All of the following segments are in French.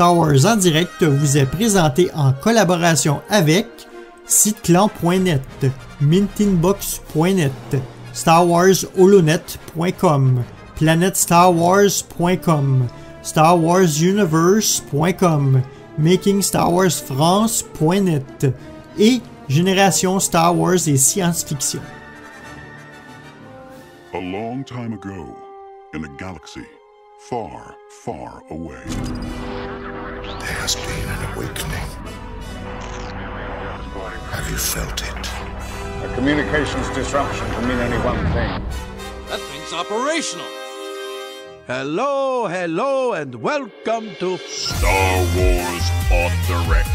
Star Wars en direct vous est présenté en collaboration avec Citlan.net, Mintinbox.net, Star Wars Holonet.com, Planet Star Wars.com, Star Wars Universe.com, Making Star Wars France.net et Génération Star Wars et Science Fiction. A long time ago, in a galaxy far, far away, there has been an awakening. Have you felt it? A communications disruption can mean only one thing. That thing's operational. Hello, hello, and welcome to Star Wars on Direct.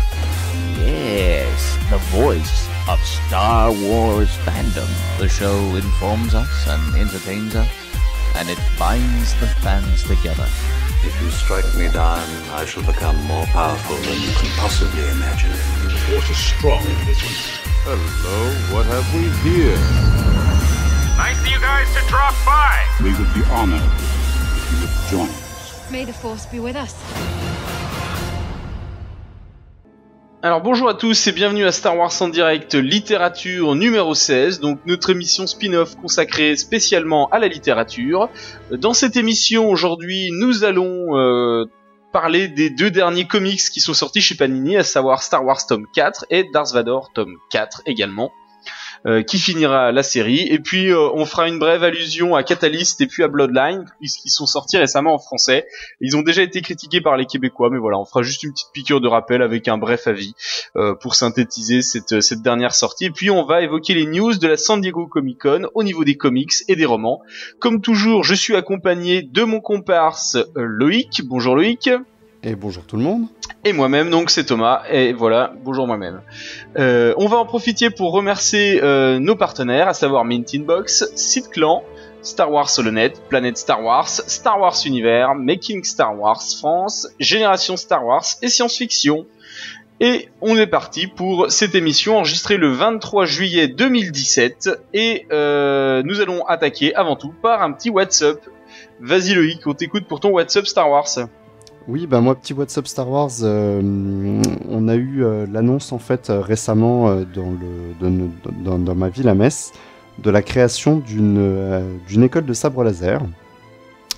Yes, the voice of Star Wars fandom. The show informs us and entertains us, and it binds the fans together. If you strike me down, I shall become more powerful than you can possibly imagine. The force is strong in this one. Hello, what have we here? Nice of you guys to drop by. We would be honored if you would join us. May the force be with us. Alors bonjour à tous et bienvenue à Star Wars en direct, littérature numéro 16, donc notre émission spin-off consacrée spécialement à la littérature. Dans cette émission aujourd'hui, nous allons parler des deux derniers comics qui sont sortis chez Panini, à savoir Star Wars tome 4 et Dark Vador tome 4 également, qui finira la série. Et puis on fera une brève allusion à Catalyst et puis à Bloodline, puisqu'ils sont sortis récemment en français. Ils ont déjà été critiqués par les Québécois, mais voilà, on fera juste une petite piqûre de rappel avec un bref avis pour synthétiser cette dernière sortie. Et puis on va évoquer les news de la San Diego Comic Con au niveau des comics et des romans. Comme toujours, je suis accompagné de mon comparse Loïc. Bonjour Loïc. Et bonjour tout le monde. Et moi-même, donc c'est Thomas, et voilà, bonjour moi-même. On va en profiter pour remercier nos partenaires, à savoir Mint Inbox, Sidclan, Star Wars Holonet, Planet Star Wars, Star Wars Univers, Making Star Wars France, Génération Star Wars et Science Fiction. Et on est parti pour cette émission enregistrée le 23 juillet 2017, et nous allons attaquer avant tout par un petit WhatsApp. Vas-y Loïc, on t'écoute pour ton WhatsApp Star Wars. Oui, bah moi, petit WhatsApp Star Wars, on a eu l'annonce en fait récemment dans ma ville à Metz de la création d'une école de sabre laser.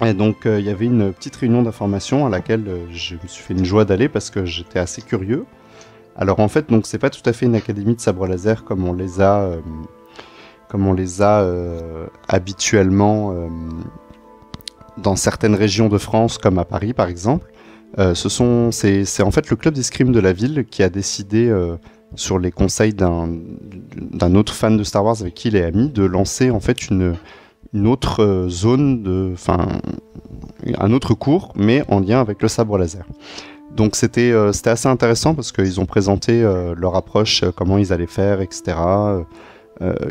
Et donc il y avait une petite réunion d'information à laquelle je me suis fait une joie d'aller parce que j'étais assez curieux. Alors en fait, donc c'est pas tout à fait une académie de sabre laser comme on les a habituellement dans certaines régions de France comme à Paris par exemple. C'est en fait le club d'escrime de la ville qui a décidé, sur les conseils d'un autre fan de Star Wars avec qui il est ami, de lancer en fait une autre zone, enfin un autre cours, mais en lien avec le sabre laser. Donc c'était assez intéressant parce qu'ils ont présenté leur approche, comment ils allaient faire, etc.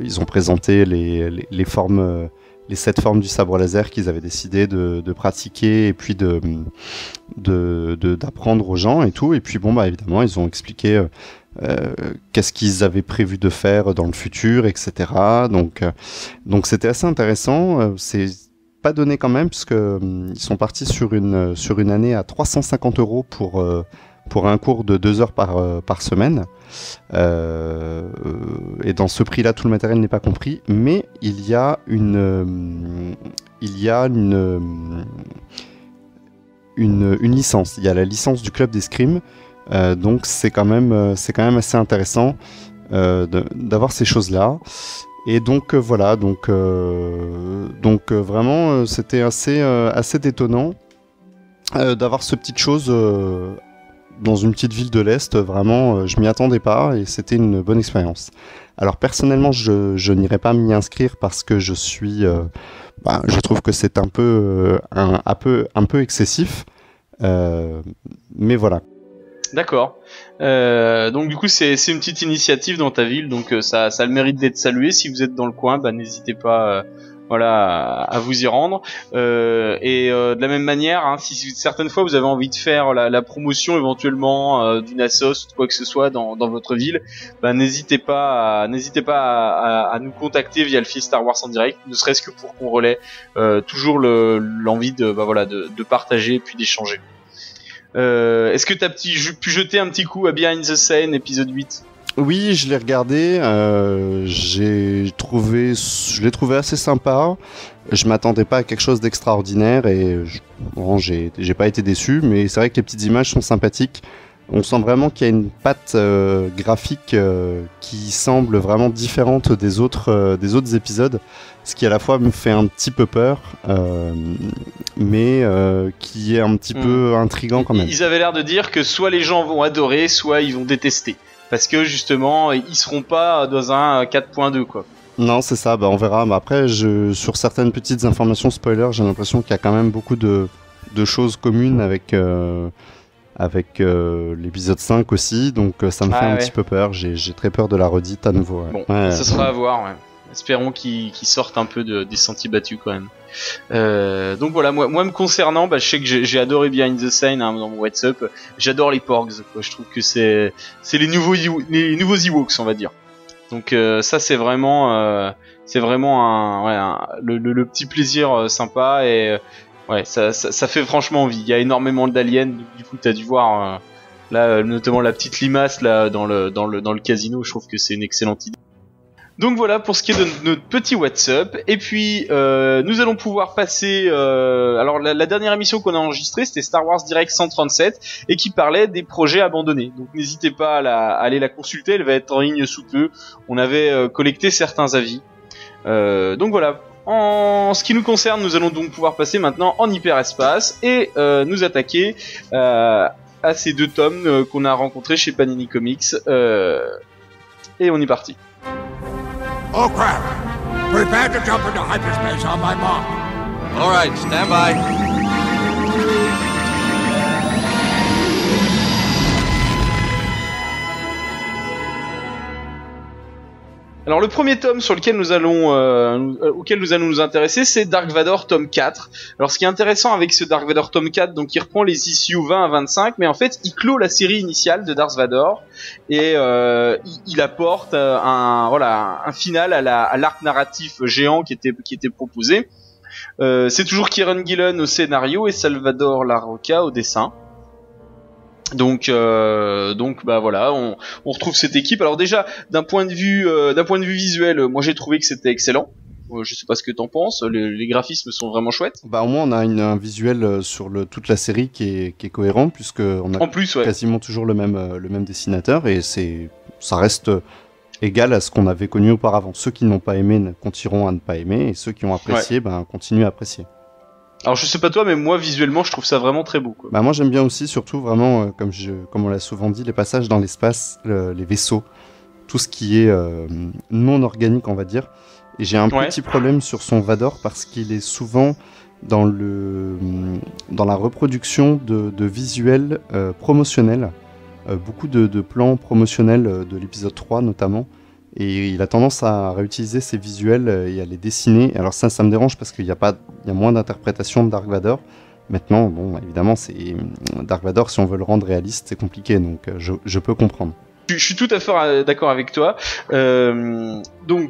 Ils ont présenté les formes, les 7 formes du sabre laser qu'ils avaient décidé de pratiquer et puis d'apprendre aux gens et tout. Et puis bon, bah évidemment, ils ont expliqué qu'est-ce qu'ils avaient prévu de faire dans le futur, etc. Donc c'était assez intéressant. C'est pas donné quand même, parce que ils sont partis sur une année à 350 € pour un cours de 2 heures par semaine. Et dans ce prix-là, tout le matériel n'est pas compris, mais il y a une licence. Il y a la licence du club d'escrime, donc c'est quand même assez intéressant d'avoir ces choses-là. Et donc voilà, donc vraiment c'était assez détonnant d'avoir ce petite chose. Dans une petite ville de l'Est, vraiment, je m'y attendais pas et c'était une bonne expérience. Alors personnellement, je n'irai pas m'y inscrire parce que je trouve que c'est un peu excessif, mais voilà. D'accord. Donc du coup, c'est une petite initiative dans ta ville, donc ça a le mérite d'être salué. Si vous êtes dans le coin, bah, n'hésitez pas. Voilà, à vous y rendre. De la même manière, hein, si certaines fois vous avez envie de faire la promotion éventuellement d'une assoce ou de quoi que ce soit dans votre ville, bah, n'hésitez pas à nous contacter via le fil Star Wars en direct, ne serait-ce que pour qu'on relaie toujours l'envie de partager et puis d'échanger. Est-ce que tu as pu jeter un petit coup à Behind the Scene, épisode 8 ? Oui, je l'ai regardé, je l'ai trouvé assez sympa. Je m'attendais pas à quelque chose d'extraordinaire et j'ai pas été déçu, mais c'est vrai que les petites images sont sympathiques. On sent vraiment qu'il y a une patte graphique qui semble vraiment différente des autres épisodes, ce qui à la fois me fait un petit peu peur, mais qui est un petit peu intriguant quand même. Ils avaient l'air de dire que soit les gens vont adorer, soit ils vont détester. Parce que justement, ils seront pas dans un 4.2 quoi. Non, c'est ça. Bah on verra. Bah après, sur certaines petites informations spoiler, j'ai l'impression qu'il y a quand même beaucoup de choses communes avec l'épisode 5 aussi. Donc ça me fait un petit peu peur. J'ai très peur de la redite à nouveau. Ouais. Bon, ça sera à voir. Ouais. Espérons qu'ils sortent un peu des sentiers battus quand même. Donc voilà, moi me concernant, je sais que j'ai adoré Behind the Scene hein, dans mon WhatsApp. J'adore les Porgs, quoi. Je trouve que c'est les nouveaux Ewoks, on va dire. Donc ça c'est vraiment le petit plaisir sympa et ouais, ça fait franchement envie. Il y a énormément d'aliens, du coup t'as dû voir là notamment la petite limace là dans le casino. Je trouve que c'est une excellente idée. Donc voilà pour ce qui est de notre petit WhatsApp. Et puis nous allons pouvoir passer. Alors la dernière émission qu'on a enregistrée, c'était Star Wars Direct 137 et qui parlait des projets abandonnés. Donc n'hésitez pas à aller la consulter. Elle va être en ligne sous peu. On avait collecté certains avis. Donc voilà. En ce qui nous concerne, nous allons donc pouvoir passer maintenant en hyperespace et nous attaquer à ces deux tomes qu'on a rencontrés chez Panini Comics. Et on est parti. Oh crap! Prepare to jump into hyperspace on my mark. All right, stand by. Alors le premier tome sur lequel auquel nous allons nous intéresser, c'est Dark Vador tome 4. Alors ce qui est intéressant avec ce Dark Vador tome 4, donc il reprend les issues 20 à 25, mais en fait il clôt la série initiale de Dark Vador. Et il apporte un final à l'arc narratif géant qui était proposé. C'est toujours Kieron Gillen au scénario et Salvador Larroca au dessin. Donc bah voilà, on retrouve cette équipe. Alors déjà d'un point de vue visuel, moi j'ai trouvé que c'était excellent. Je sais pas ce que t'en penses, les graphismes sont vraiment chouettes. Bah au moins on a un visuel sur toute la série qui est cohérent puisque on a quasiment toujours le même dessinateur et ça reste égal à ce qu'on avait connu auparavant. Ceux qui n'ont pas aimé continueront à ne pas aimer et ceux qui ont apprécié continuent à apprécier. Alors je sais pas toi mais moi visuellement je trouve ça vraiment très beau quoi. Bah moi j'aime bien aussi surtout vraiment comme on l'a souvent dit les passages dans l'espace, les vaisseaux, tout ce qui est non organique on va dire. Et j'ai un petit problème sur son Vador parce qu'il est souvent dans la reproduction de visuels promotionnels. Beaucoup de plans promotionnels de l'épisode 3 notamment. Et il a tendance à réutiliser ces visuels et à les dessiner. Alors ça me dérange parce qu'il y a moins d'interprétation de Dark Vador. Maintenant, bon, évidemment, Dark Vador, si on veut le rendre réaliste, c'est compliqué. Donc je peux comprendre. Je suis tout à fait d'accord avec toi. Moi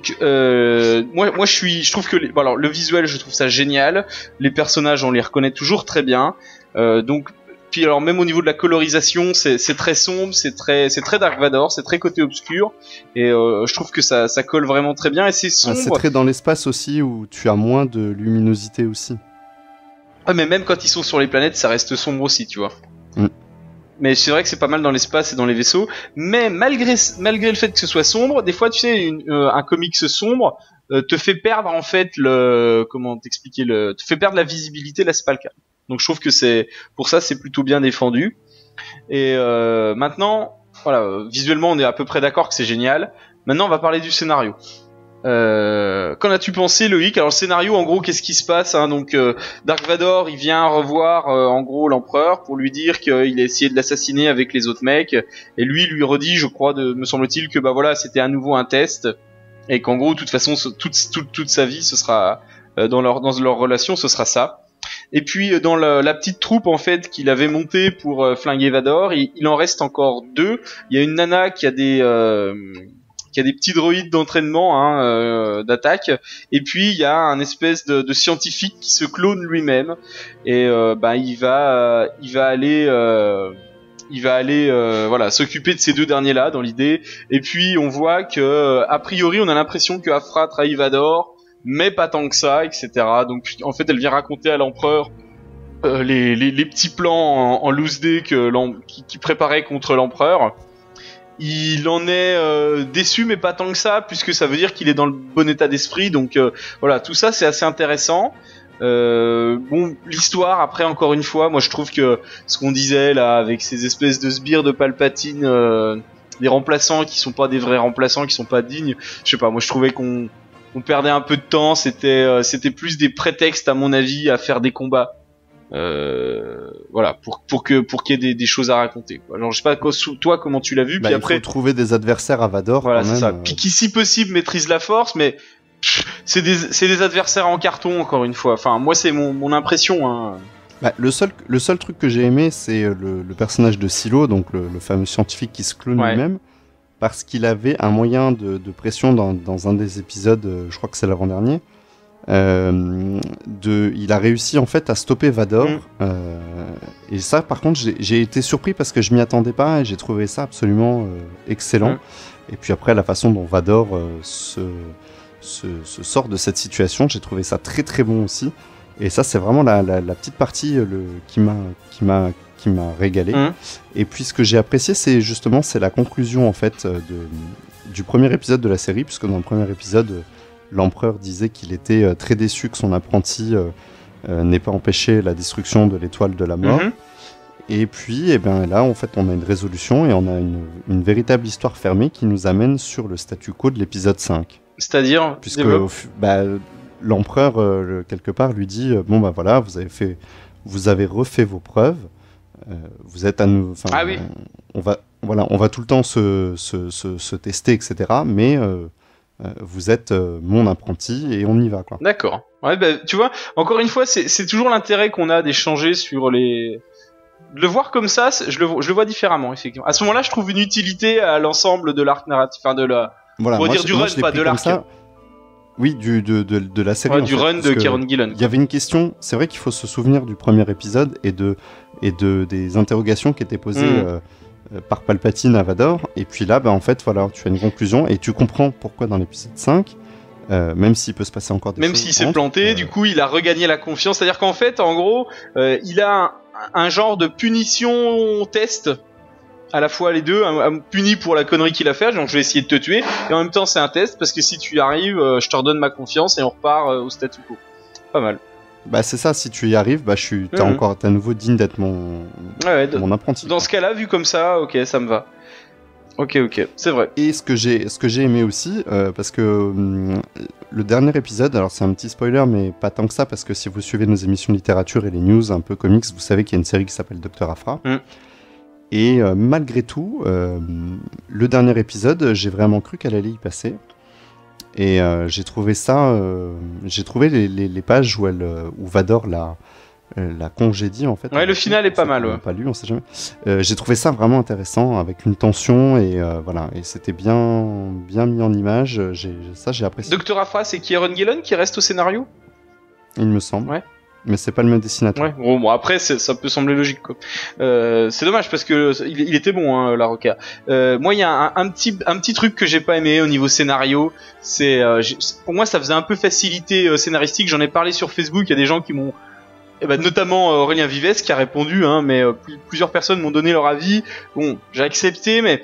je trouve que le visuel, je trouve ça génial. Les personnages, on les reconnaît toujours très bien. Puis alors même au niveau de la colorisation, c'est très sombre, c'est très Dark Vador, c'est très côté obscur. Et je trouve que ça colle vraiment très bien et c'est sombre. Ah, c'est très dans l'espace aussi où tu as moins de luminosité aussi. Ah mais même quand ils sont sur les planètes, ça reste sombre aussi, tu vois. Mm. Mais c'est vrai que c'est pas mal dans l'espace et dans les vaisseaux. Mais malgré le fait que ce soit sombre, des fois, tu sais, un comics sombre te fait perdre en fait te fait perdre la visibilité. Là, c'est pas le cas. Donc, je trouve que pour ça, c'est plutôt bien défendu. Et maintenant, voilà, visuellement, on est à peu près d'accord que c'est génial. Maintenant, on va parler du scénario. Qu'en as-tu pensé, Loïc? Alors le scénario, en gros, qu'est-ce qui se passe hein? Donc Dark Vador, il vient revoir en gros l'empereur pour lui dire qu'il a essayé de l'assassiner avec les autres mecs, et lui redit, je crois, me semble-t-il, que bah voilà, c'était à nouveau un test, et qu'en gros, de toute façon, toute sa vie, ce sera dans leur relation, ce sera ça. Et puis dans la petite troupe en fait qu'il avait montée pour flinguer Vador, il en reste encore deux. Il y a une nana qui a des qui a des petits droïdes d'entraînement, hein, d'attaque. Et puis il y a un espèce de scientifique qui se clone lui-même. Et il va aller s'occuper de ces deux derniers là dans l'idée. Et puis on voit que a priori on a l'impression que Aphra trahit Vador, mais pas tant que ça, etc. Donc en fait elle vient raconter à l'empereur les petits plans en loose day qu'il préparait contre l'empereur. Il en est déçu, mais pas tant que ça, puisque ça veut dire qu'il est dans le bon état d'esprit. Donc voilà, tout ça c'est assez intéressant. Bon, l'histoire après, encore une fois, moi je trouve que ce qu'on disait là avec ces espèces de sbires de Palpatine, des remplaçants qui sont pas des vrais remplaçants, qui sont pas dignes, je sais pas, moi je trouvais qu'on perdait un peu de temps. C'était plus des prétextes à mon avis à faire des combats, voilà, pour qu'il y ait des choses à raconter. Alors je sais pas toi comment tu l'as vu, puis après il faut trouver des adversaires à Vador, voilà, quand même. C'est ça. Puis qui si possible maîtrise la force, mais c'est des adversaires en carton, encore une fois. Enfin, moi, c'est mon impression. Hein. Bah, le seul truc que j'ai aimé, c'est le personnage de Silo, donc le fameux scientifique qui se clone lui-même, parce qu'il avait un moyen de pression dans un des épisodes, je crois que c'est l'avant-dernier. Il a réussi en fait à stopper Vador. Et ça, par contre, j'ai été surpris parce que je m'y attendais pas et j'ai trouvé ça absolument excellent. Et puis après, la façon dont Vador se sort de cette situation, j'ai trouvé ça très très bon aussi. Et ça, c'est vraiment la petite partie qui m'a régalé. Et puis ce que j'ai apprécié, c'est justement la conclusion en fait du premier épisode de la série, puisque dans le premier épisode, l'empereur disait qu'il était très déçu que son apprenti n'ait pas empêché la destruction de l'étoile de la mort. Et puis là en fait on a une résolution et on a une véritable histoire fermée qui nous amène sur le statu quo de l'épisode 5. C'est-à-dire, puisque l'empereur quelque part lui dit bon bah voilà, vous avez refait vos preuves, vous êtes à nous, on va tout le temps se tester, etc. Mais vous êtes mon apprenti et on y va, quoi. D'accord. Ouais, bah, tu vois, encore une fois, c'est toujours l'intérêt qu'on a d'échanger sur les. Le voir comme ça, je le vois différemment, effectivement. À ce moment-là, je trouve une utilité à l'ensemble de l'arc narratif, enfin de la. Voilà, pour dire du run, pas de l'arc. Oui, de la série. Ouais, du run de Kieron Gillen. Il y avait une question. C'est vrai qu'il faut se souvenir du premier épisode et des interrogations qui étaient posées par Palpatine à Vador. Et puis là, en fait, voilà, tu as une conclusion et tu comprends pourquoi dans l'épisode 5, même s'il peut se passer encore des choses. Même s'il s'est planté, du coup, il a regagné la confiance. C'est-à-dire qu'en fait, en gros, il a un genre de punition test. À la fois les deux, puni pour la connerie qu'il a fait, donc je vais essayer de te tuer, et en même temps c'est un test, parce que si tu y arrives, je te redonne ma confiance et on repart au statu quo. Pas mal. Bah c'est ça, si tu y arrives, bah t'es à nouveau digne d'être mon apprenti. Dans ce cas-là, vu comme ça, ok, ça me va. Ok, c'est vrai. Et ce que j'ai aimé aussi, parce que le dernier épisode, alors c'est un petit spoiler, mais pas tant que ça, parce que si vous suivez nos émissions littérature et les news un peu comics, vous savez qu'il y a une série qui s'appelle Docteur Aphra. Et malgré tout, le dernier épisode, j'ai vraiment cru qu'elle allait y passer. Et j'ai trouvé ça... j'ai trouvé les pages où Vador la congédie, en fait. Ouais, le final est pas mal. On l'a pas lu, on sait jamais. J'ai trouvé ça vraiment intéressant, avec une tension, et voilà. Et c'était bien, bien mis en image. Ça, j'ai apprécié. Docteur Aphra, c'est Kieron Gillen qui reste au scénario ? Il me semble. Ouais. Mais c'est pas le même dessinateur. Ouais, bon après ça peut sembler logique, quoi. C'est dommage parce que il était bon, hein, la Roca. Moi il y a un petit truc que j'ai pas aimé au niveau scénario, c'est pour moi ça faisait un peu facilité scénaristique. J'en ai parlé sur Facebook, il y a des gens qui m'ont notamment Aurélien Vives qui a répondu, hein, mais plusieurs personnes m'ont donné leur avis. Bon, j'ai accepté, mais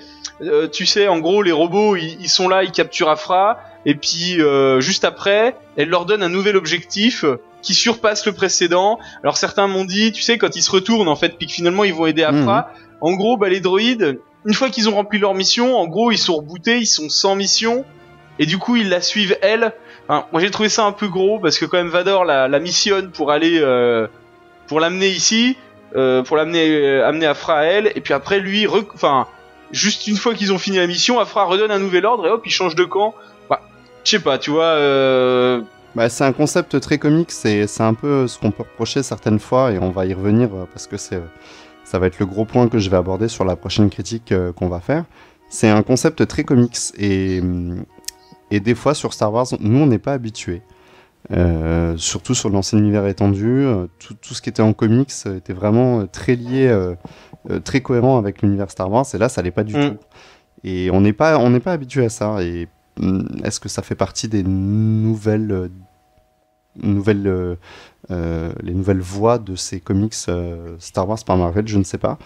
tu sais, en gros, les robots, ils sont là, ils capturent Aphra, et puis juste après, elle leur donne un nouvel objectif qui surpasse le précédent. Alors certains m'ont dit, tu sais, quand ils se retournent, en fait, puis que finalement ils vont aider Aphra, en gros, bah les droïdes, une fois qu'ils ont rempli leur mission, en gros, ils sont rebootés, ils sont sans mission, et du coup, ils la suivent, elle. Enfin, moi j'ai trouvé ça un peu gros parce que quand même Vador la missionne pour aller pour l'amener ici, pour amener Aphra à elle, et puis après lui, juste une fois qu'ils ont fini la mission, Aphra redonne un nouvel ordre et hop il change de camp. Bah, je sais pas, tu vois. C'est un concept très comique, c'est un peu ce qu'on peut reprocher certaines fois et on va y revenir parce que ça va être le gros point que je vais aborder sur la prochaine critique qu'on va faire. C'est un concept très comics et des fois sur Star Wars, nous on n'est pas habitués. Surtout sur l'ancien univers étendu, tout ce qui était en comics était vraiment très lié, très cohérent avec l'univers Star Wars, et là ça l'est pas du tout. Et on n'est pas habitué à ça. Et est-ce que ça fait partie des nouvelles voix de ces comics Star Wars par Marvel? Je ne sais pas.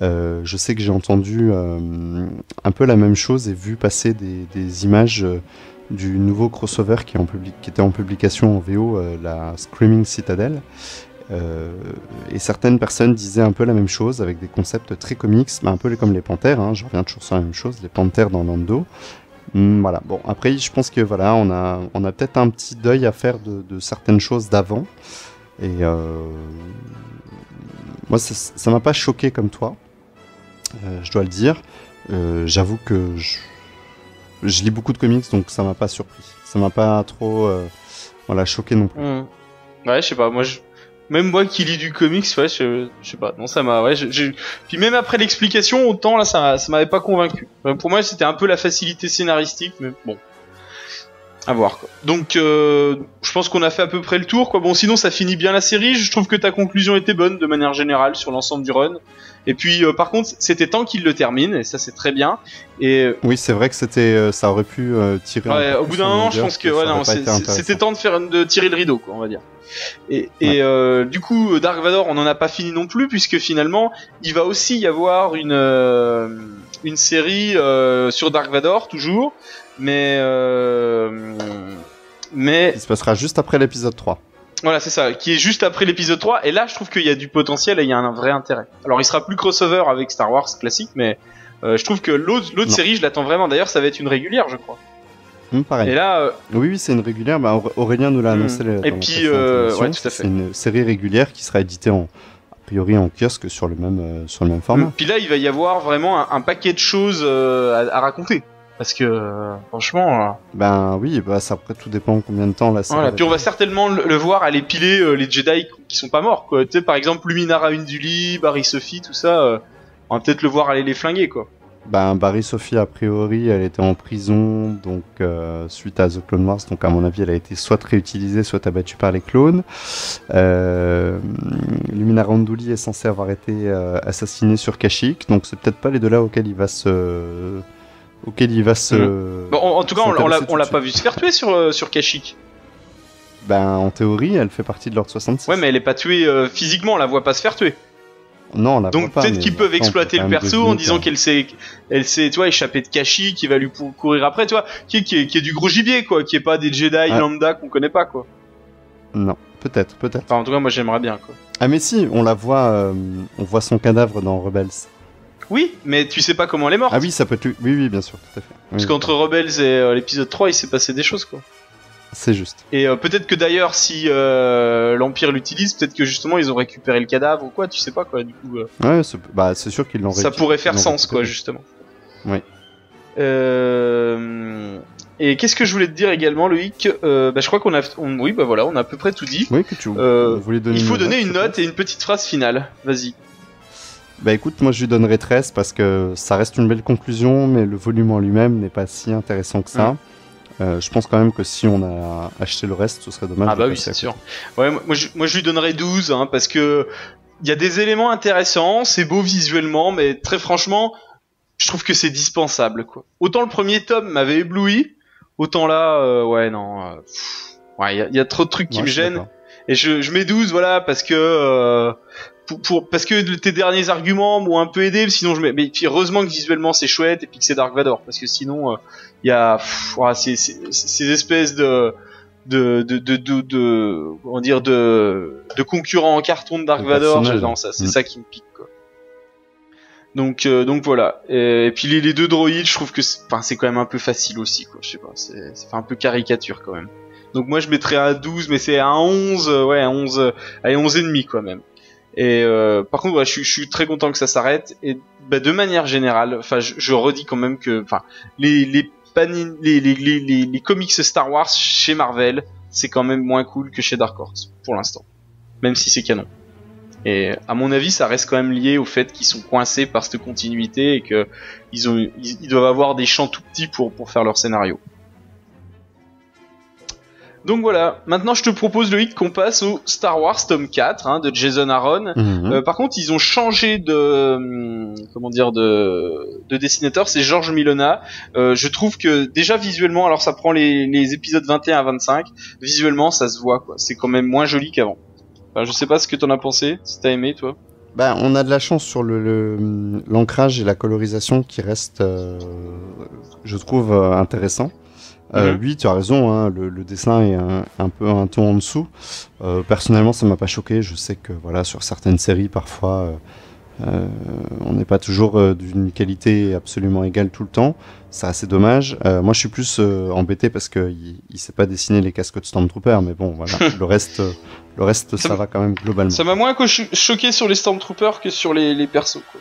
Je sais que j'ai entendu un peu la même chose et vu passer des images du nouveau crossover qui était en publication en VO, la Screaming Citadel. Et certaines personnes disaient un peu la même chose, avec des concepts très comics, un peu comme les Panthères, hein, je reviens toujours sur la même chose, les Panthères dans Lando. Voilà, bon, après, je pense que voilà, on a peut-être un petit deuil à faire de certaines choses d'avant. Et moi, ça m'a pas choqué comme toi, je dois le dire. J'avoue que je lis beaucoup de comics, donc ça m'a pas surpris. Ça m'a pas trop choqué non plus. Mmh. Ouais, je sais pas, même moi qui lis du comics, ouais, je sais pas, non, ça m'a... Ouais, puis même après l'explication, autant là, ça m'avait pas convaincu. Enfin, pour moi, c'était un peu la facilité scénaristique, mais bon, à voir, quoi. Donc, je pense qu'on a fait à peu près le tour, quoi. Bon, sinon, ça finit bien la série, je trouve que ta conclusion était bonne, de manière générale, sur l'ensemble du run. Et puis, par contre, c'était temps qu'il le termine, et ça, c'est très bien. Et oui, c'est vrai que ça aurait pu tirer. Ouais, au bout d'un moment, je pense que voilà, c'était temps de tirer le rideau, quoi, on va dire. Et du coup, Dark Vador, on n'en a pas fini non plus, puisque finalement, il va aussi y avoir une série sur Dark Vador, toujours, mais il se passera juste après l'épisode 3. Voilà, c'est ça, qui est juste après l'épisode 3, et là je trouve qu'il y a du potentiel et il y a un vrai intérêt. Alors il sera plus crossover avec Star Wars classique, mais je trouve que l'autre série, je l'attends vraiment. D'ailleurs, ça va être une régulière, je crois. Pareil. Et là, oui, c'est une régulière, bah, Aurélien nous l'a annoncé. Et puis, ouais, tout à fait. C'est une série régulière qui sera éditée a priori en kiosque sur le même format. Puis là, il va y avoir vraiment un paquet de choses à raconter. Parce que franchement, ben oui, ça après tout dépend de combien de temps là. Voilà, puis on va certainement le voir aller piler les Jedi qui sont pas morts, quoi. Tu sais, par exemple Luminara Unduli, Barriss Offee, tout ça, on va peut-être le voir aller les flinguer, quoi. Ben Barriss Offee, a priori, elle était en prison, donc suite à The Clone Wars, donc à mon avis, elle a été soit réutilisée, soit abattue par les clones. Luminara Unduli est censée avoir été assassinée sur Kashyyyk, donc c'est peut-être pas les deux là auxquels il va se... Bon, en tout cas, on l'a pas vu se faire tuer sur Kashyyyk. Ben, en théorie, elle fait partie de l'ordre 66. Ouais, mais elle est pas tuée physiquement, on la voit pas se faire tuer. Non, on la voit pas. Donc peut-être qu'ils peuvent exploiter le perso en disant qu'elle s'est, tu vois, échappée de Kashyyyk, qui va lui courir après, tu vois, qui est du gros gibier, quoi, qui est pas des Jedi lambda qu'on connaît pas, quoi. Non, peut-être. Enfin, en tout cas, moi j'aimerais bien, quoi. Ah mais si, on la voit, on voit son cadavre dans Rebels. Oui, mais tu sais pas comment elle est morte. Ah oui, ça peut être... Oui, bien sûr, tout à fait. Oui. Parce qu'entre Rebels et l'épisode 3, il s'est passé des choses, quoi. C'est juste. Et peut-être que d'ailleurs, si l'Empire l'utilise, peut-être que justement, ils ont récupéré le cadavre ou quoi, tu sais pas, quoi, du coup... Ouais, c'est sûr qu'ils l'ont récupéré. Ça pourrait faire sens, quoi, justement. Oui. Et qu'est-ce que je voulais te dire également, Loïc? Je crois qu'on a... Oui, voilà, on a à peu près tout dit. Oui, que tu voulais donner... Il faut donner une note et une petite phrase finale. Vas-y. Bah écoute, moi je lui donnerais 13 parce que ça reste une belle conclusion, mais le volume en lui-même n'est pas si intéressant que ça. Je pense quand même que si on a acheté le reste, ce serait dommage. Ah bah oui, c'est sûr. Ouais, moi je lui donnerais 12, hein, parce que il y a des éléments intéressants, c'est beau visuellement, mais très franchement, je trouve que c'est dispensable, quoi. Autant le premier tome m'avait ébloui, autant là, ouais non, ouais, y a trop de trucs qui me gênent. Et je mets 12, voilà, parce que... parce que tes derniers arguments m'ont un peu aidé, sinon mais puis heureusement que visuellement c'est chouette et puis que c'est Dark Vador, parce que sinon il y a ces espèces de comment dire, de concurrents en carton de Dark Vador, non, ça c'est ça qui me pique, quoi. Donc voilà, et puis les deux droïdes, je trouve que c'est quand même un peu facile aussi, quoi, je sais pas, ça fait un peu caricature quand même. Donc moi je mettrais à 12, mais c'est à 11, ouais, à 11, à 11,5, quoi, même. Et par contre, ouais, je suis très content que ça s'arrête. Et bah, de manière générale, enfin, je redis quand même que, enfin, les comics Star Wars chez Marvel, c'est quand même moins cool que chez Dark Horse pour l'instant, même si c'est canon. Et à mon avis, ça reste quand même lié au fait qu'ils sont coincés par cette continuité et que ils doivent avoir des champs tout petits pour faire leur scénario. Donc voilà, maintenant je te propose, Loïc, qu'on passe au Star Wars tome 4 hein, de Jason Aaron. Par contre, ils ont changé de dessinateur, c'est George Milona. Je trouve que déjà visuellement, alors ça prend les épisodes 21 à 25, visuellement ça se voit, quoi. C'est quand même moins joli qu'avant. Enfin, je sais pas ce que t'en as pensé, si t'as aimé toi. Bah, on a de la chance sur l'ancrage et la colorisation qui reste, je trouve, intéressant. Oui, tu as raison, hein, le dessin est un peu un ton en dessous. Personnellement, ça m'a pas choqué. Je sais que voilà, sur certaines séries, parfois, on n'est pas toujours d'une qualité absolument égale tout le temps. C'est assez dommage. Moi, je suis plus embêté parce qu'il ne sait pas dessiner les casques de Stormtrooper. Mais bon, voilà, le reste ça va quand même globalement. Ça m'a moins choqué sur les Stormtroopers que sur les persos, quoi.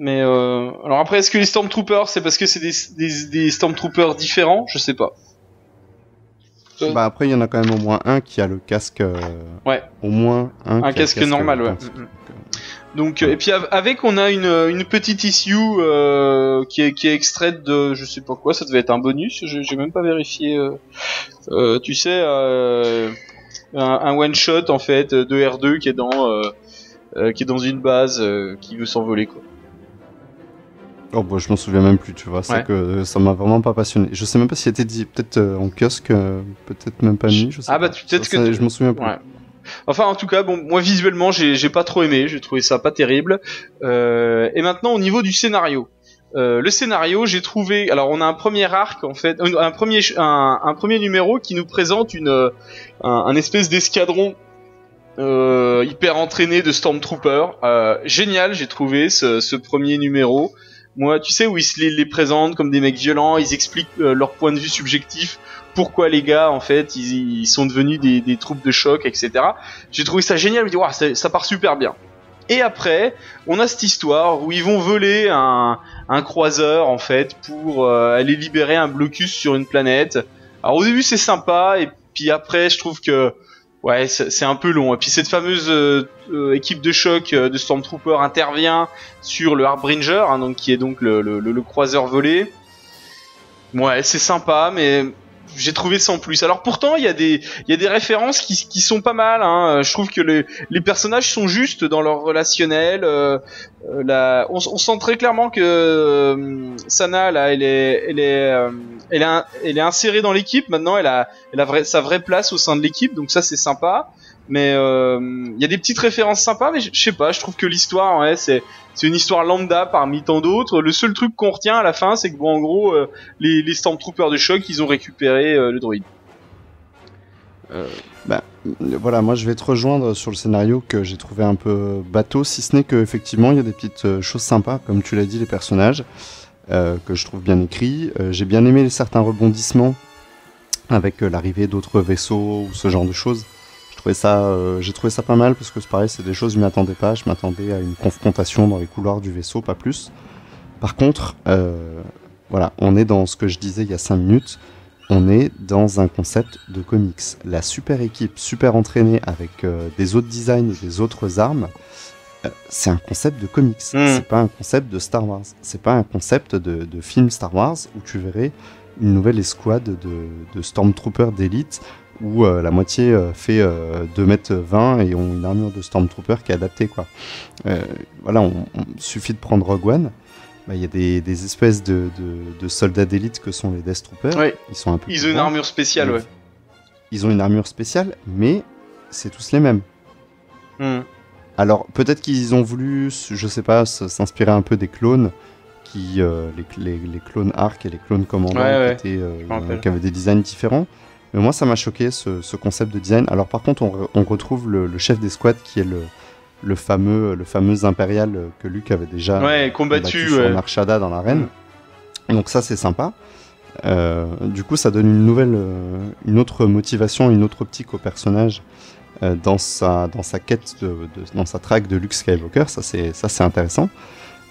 Mais alors après, est-ce que les Stormtroopers, c'est parce que c'est des Stormtroopers différents? Je sais pas. Bah après, il y en a quand même au moins un qui a le casque. Ouais. Au moins un casque normal, ouais. Donc et puis avec, on a une petite issue qui est extraite de je sais pas quoi. Ça devait être un bonus. J'ai même pas vérifié. Tu sais, un one shot en fait de R2 qui est dans une base qui veut s'envoler, quoi. Oh bah, je m'en souviens même plus, tu vois, c'est que ça m'a vraiment pas passionné. Je sais même pas si c'était dit, peut-être en kiosque, peut-être même pas mis, je sais pas. Peut-être que je m'en souviens plus. Ouais. Enfin, en tout cas, bon, moi visuellement, j'ai pas trop aimé, j'ai trouvé ça pas terrible. Et maintenant, au niveau du scénario. Le scénario, j'ai trouvé. Alors, on a un premier arc en fait, un premier numéro qui nous présente un espèce d'escadron. Hyper entraîné de Stormtrooper. Génial, j'ai trouvé ce premier numéro. Moi, tu sais, où ils les présentent comme des mecs violents, ils expliquent leur point de vue subjectif, pourquoi les gars, en fait, ils sont devenus des troupes de choc, etc. J'ai trouvé ça génial, je me dis, waouh, ça part super bien. Et après, on a cette histoire où ils vont voler un croiseur, en fait, pour aller libérer un blocus sur une planète. Alors au début, c'est sympa, et puis après, je trouve que ouais, c'est un peu long. Et puis cette fameuse équipe de choc de Stormtrooper intervient sur le Harbinger, hein, donc qui est donc le croiseur volé. Ouais, c'est sympa, mais j'ai trouvé sans plus. Alors pourtant, il y a des références qui sont pas mal. Hein. Je trouve que les personnages sont justes dans leur relationnel. On sent très clairement que Sana là, elle est insérée dans l'équipe. Maintenant, elle a sa vraie place au sein de l'équipe. Donc ça, c'est sympa. Mais il y a des petites références sympas. Mais je sais pas. Je trouve que l'histoire, ouais, c'est une histoire lambda parmi tant d'autres. Le seul truc qu'on retient à la fin, c'est que bon, en gros, les Stormtroopers de choc, ils ont récupéré le droïde. Bah, voilà, moi je vais te rejoindre sur le scénario que j'ai trouvé un peu bateau, si ce n'est qu'effectivement il y a des petites choses sympas, comme tu l'as dit, les personnages que je trouve bien écrits. J'ai bien aimé certains rebondissements avec l'arrivée d'autres vaisseaux ou ce genre de choses. J'ai trouvé ça pas mal parce que c'est pareil, c'est des choses que je m'attendais pas. Je m'attendais à une confrontation dans les couloirs du vaisseau, pas plus. Par contre, voilà, on est dans ce que je disais il y a 5 minutes. On est dans un concept de comics. La super équipe, super entraînée avec des autres designs et des autres armes, c'est un concept de comics. C'est pas un concept de Star Wars. C'est pas un concept de film Star Wars où tu verrais une nouvelle escouade de Stormtroopers d'élite où la moitié fait 2m20 et ont une armure de Stormtrooper qui est adaptée, quoi. Voilà, on suffit de prendre Rogue One. Bah, y a des espèces de soldats d'élite que sont les Death Troopers. Ouais. Ils ont une armure spéciale, ouais. Ils ont une armure spéciale, mais c'est tous les mêmes. Alors, peut-être qu'ils ont voulu, je sais pas, s'inspirer un peu des clones, qui, les clones Arc et les clones Commandant, qui avaient des designs différents. Mais moi, ça m'a choqué, ce concept de design. Alors, par contre, on retrouve le chef des squads, qui est le fameux impérial que Luke avait déjà combattu sur Narshada dans l'arène. Donc ça, c'est sympa. Du coup, ça donne une autre motivation, une autre optique au personnage dans sa quête, dans sa traque de Luke Skywalker. Ça c'est intéressant.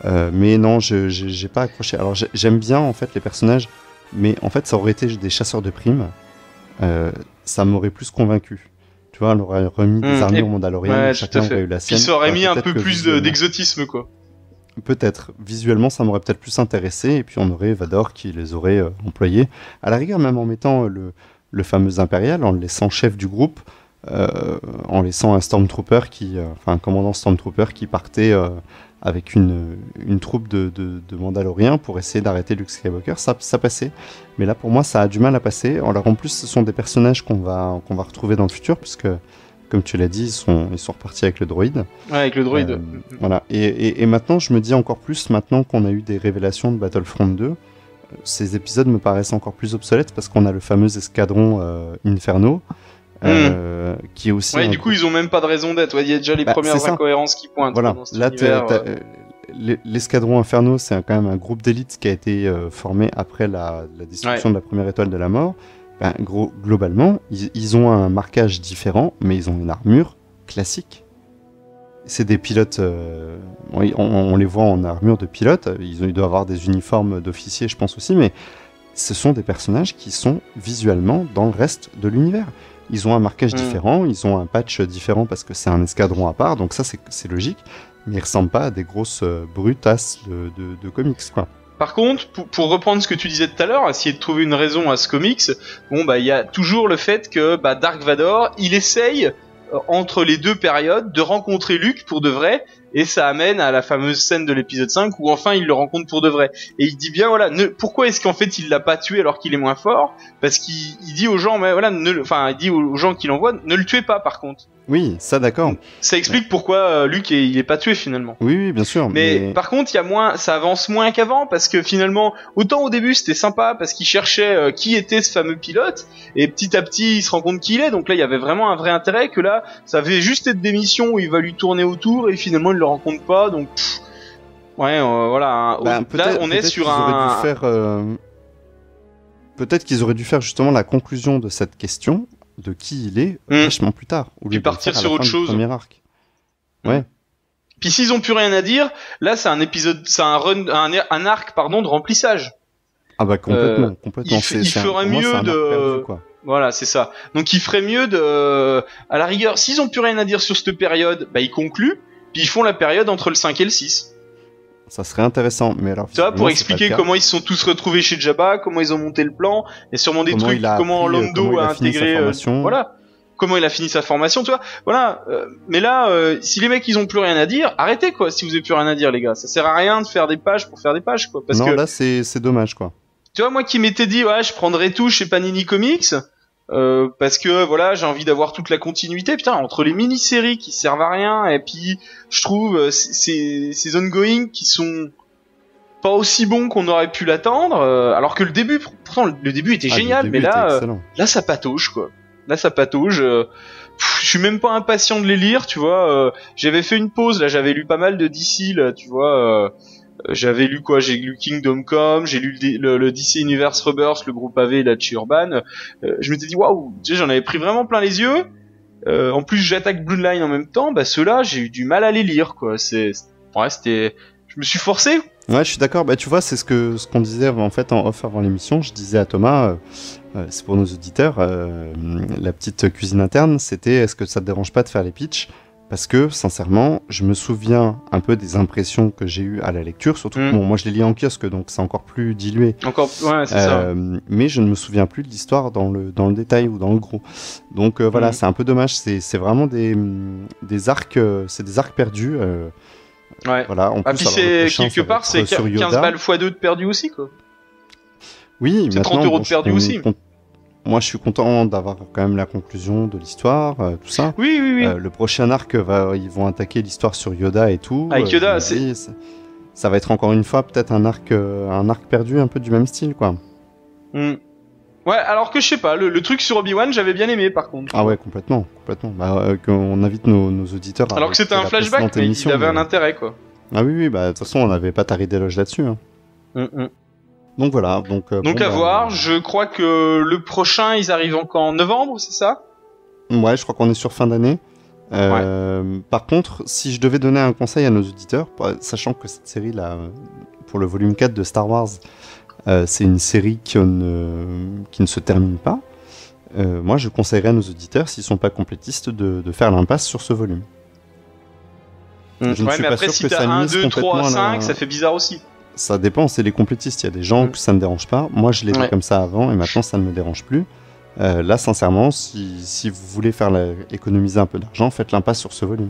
Mais non, j'ai pas accroché. Alors j'aime bien en fait les personnages, mais en fait ça aurait été des chasseurs de primes. Ça m'aurait plus convaincu. Tu vois, on aurait remis des armures mandaloriennes, ouais, chacun aurait eu la sienne. Puis ça aurait mis un peu plus d'exotisme, quoi. Peut-être. Visuellement, ça m'aurait peut-être plus intéressé, et puis on aurait Vador qui les aurait employés. À la rigueur, même en mettant le fameux Impérial, en le laissant chef du groupe, en laissant un Stormtrooper qui... enfin, un commandant Stormtrooper qui partait avec une troupe de Mandaloriens pour essayer d'arrêter Luke Skywalker, ça passait. Mais là, pour moi, ça a du mal à passer. Alors, en plus, ce sont des personnages qu'on va retrouver dans le futur, puisque... Comme tu l'as dit, ils sont repartis avec le droïde. Ouais, avec le droïde. Voilà. Et maintenant, je me dis encore plus, maintenant qu'on a eu des révélations de Battlefront 2, ces épisodes me paraissent encore plus obsolètes parce qu'on a le fameux escadron Inferno, qui est aussi... Ouais, du coup, ils ont même pas de raison d'être. Il y a déjà les premières incohérences qui pointent. Voilà. Dans cet univers, l'escadron Inferno, c'est quand même un groupe d'élite qui a été formé après la destruction de la première étoile de la mort. Ben, globalement, ils ont un marquage différent, mais ils ont une armure classique. C'est des pilotes... on les voit en armure de pilote. Ils doivent avoir des uniformes d'officiers, je pense aussi, mais ce sont des personnages qui sont visuellement dans le reste de l'univers. Ils ont un marquage différent, ils ont un patch différent parce que c'est un escadron à part, donc ça, c'est logique, mais ils ne ressemblent pas à des grosses brutasses de comics, quoi. Par contre, pour reprendre ce que tu disais tout à l'heure, essayer de trouver une raison à ce comics, bon bah il y a toujours le fait que Dark Vador, il essaye entre les deux périodes de rencontrer Luke pour de vrai, et ça amène à la fameuse scène de l'épisode 5 où enfin il le rencontre pour de vrai. Et il dit bien voilà, pourquoi est-ce qu'en fait il l'a pas tué alors qu'il est moins fort ? Parce qu'il dit aux gens, mais voilà, il dit aux gens qu'il envoie, ne le tuez pas par contre. Oui, ça d'accord. Ça explique pourquoi Luke il est pas tué finalement. Oui, bien sûr. Mais par contre, il y a moins, ça avance moins qu'avant parce que finalement, autant au début c'était sympa parce qu'il cherchait qui était ce fameux pilote et petit à petit il se rend compte qui il est. Donc là, il y avait vraiment un vrai intérêt que là, ça avait juste être des missions où il va lui tourner autour et finalement il le rencontre pas. Donc voilà. Là, on est sur un. Peut-être qu'ils auraient dû faire justement la conclusion de cette question. De qui il est vachement plus tard. Ou puis partir sur autre chose. Premier arc. Ouais. Puis s'ils ont plus rien à dire, là c'est un épisode, c'est un arc pardon de remplissage. Ah bah complètement. Il ferait mieux de. Voilà, c'est ça. Donc il ferait mieux de. À la rigueur, s'ils ont plus rien à dire sur cette période, bah ils concluent. Puis ils font la période entre le 5 et le 6. Ça serait intéressant, mais alors... Tu vois, pour expliquer comment ils se sont tous retrouvés chez Jabba, comment ils ont monté le plan, et sûrement des trucs, comment Lando a intégré... Voilà, comment il a fini sa formation, tu vois. Voilà, mais là, si les mecs, ils ont plus rien à dire, arrêtez, quoi, si vous avez plus rien à dire, les gars. Ça sert à rien de faire des pages pour faire des pages, quoi. Parce que là, c'est dommage, quoi. Tu vois, moi qui m'étais dit, ouais, je prendrais tout chez Panini Comics... parce que voilà, j'ai envie d'avoir toute la continuité. Putain, entre les mini-séries qui servent à rien et puis je trouve ces ongoing qui sont pas aussi bons qu'on aurait pu l'attendre. Alors que le début, pourtant le début était génial, mais là ça patauge quoi. Là ça patauge. Je suis même pas impatient de les lire, tu vois. J'avais fait une pause, là j'avais lu pas mal de DC, là, tu vois. J'avais lu quoi? J'ai lu Kingdom Come, j'ai lu le DC Universe Rebirth, le groupe AV là de chez Urban. Je m'étais dit waouh, j'en avais pris vraiment plein les yeux. En plus j'attaque Bloodline en même temps, bah ceux-là j'ai eu du mal à les lire quoi. C'était, je me suis forcé. Ouais, je suis d'accord. Bah tu vois, c'est ce qu'on disait en fait en off avant l'émission. Je disais à Thomas, c'est pour nos auditeurs, la petite cuisine interne, c'était est-ce que ça te dérange pas de faire les pitchs? Parce que, sincèrement, je me souviens un peu des impressions que j'ai eues à la lecture, surtout que bon, moi je les lis en kiosque, donc c'est encore plus dilué. C'est ça. Mais je ne me souviens plus de l'histoire dans le détail ou dans le gros. Donc voilà, c'est un peu dommage, c'est vraiment des arcs, c'est des arcs perdus. Ouais. Voilà, en plus, quelque part, c'est 15 balles x2 de perdu aussi, quoi. Oui, c'est 30 euros de perdu aussi. Moi, je suis content d'avoir quand même la conclusion de l'histoire, tout ça. Oui. Le prochain arc, ils vont attaquer l'histoire sur Yoda et tout. Avec Yoda, ça va être encore une fois peut-être un arc perdu, un peu du même style, quoi. Ouais, alors que je sais pas, le truc sur Obi-Wan, j'avais bien aimé, par contre. Ah ouais, complètement. Bah, qu'on invite nos auditeurs. Alors que c'était un flashback, mais il avait un intérêt, quoi. Ah oui, bah de toute façon, on n'avait pas taré d'éloge là-dessus. Hein. Donc voilà. Donc à voir. Je crois que le prochain, ils arrivent encore en novembre, c'est ça ? Ouais, je crois qu'on est sur fin d'année. Par contre, si je devais donner un conseil à nos auditeurs, sachant que cette série-là, pour le volume 4 de Star Wars, c'est une série qui ne se termine pas, moi je conseillerais à nos auditeurs, s'ils ne sont pas complétistes, de faire l'impasse sur ce volume. Je ne suis mais pas après, sûr si que ça 1, 2, 3, 5, ça fait bizarre aussi. Ça dépend, c'est les complétistes. Il y a des gens que ça ne dérange pas. Moi, je l'étais comme ça avant et maintenant, ça ne me dérange plus. Là, sincèrement, si vous voulez faire économiser un peu d'argent, faites l'impasse sur ce volume.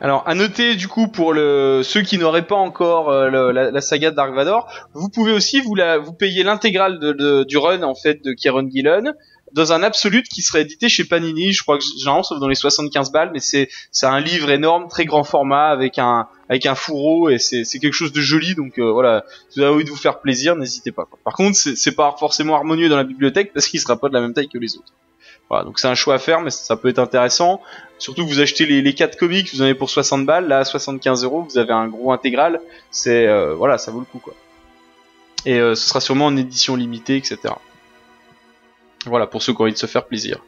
Alors, à noter, du coup, pour ceux qui n'auraient pas encore la saga de Dark Vador, vous pouvez aussi vous payer l'intégrale du run, en fait, de Kieron Gillen, dans un absolute qui serait édité chez Panini, je crois que genre, sauf dans les 75 balles, mais c'est un livre énorme, très grand format, avec un fourreau, et c'est quelque chose de joli, donc voilà, si vous avez envie de vous faire plaisir, n'hésitez pas, quoi. Par contre, c'est pas forcément harmonieux dans la bibliothèque, parce qu'il sera pas de la même taille que les autres. Voilà, donc c'est un choix à faire, mais ça peut être intéressant, surtout que vous achetez les 4 comics, vous en avez pour 60 balles, là, à 75€, vous avez un gros intégral, c'est, voilà, ça vaut le coup, quoi. Et ce sera sûrement en édition limitée, etc. Voilà, pour ceux qui ont envie de se faire plaisir.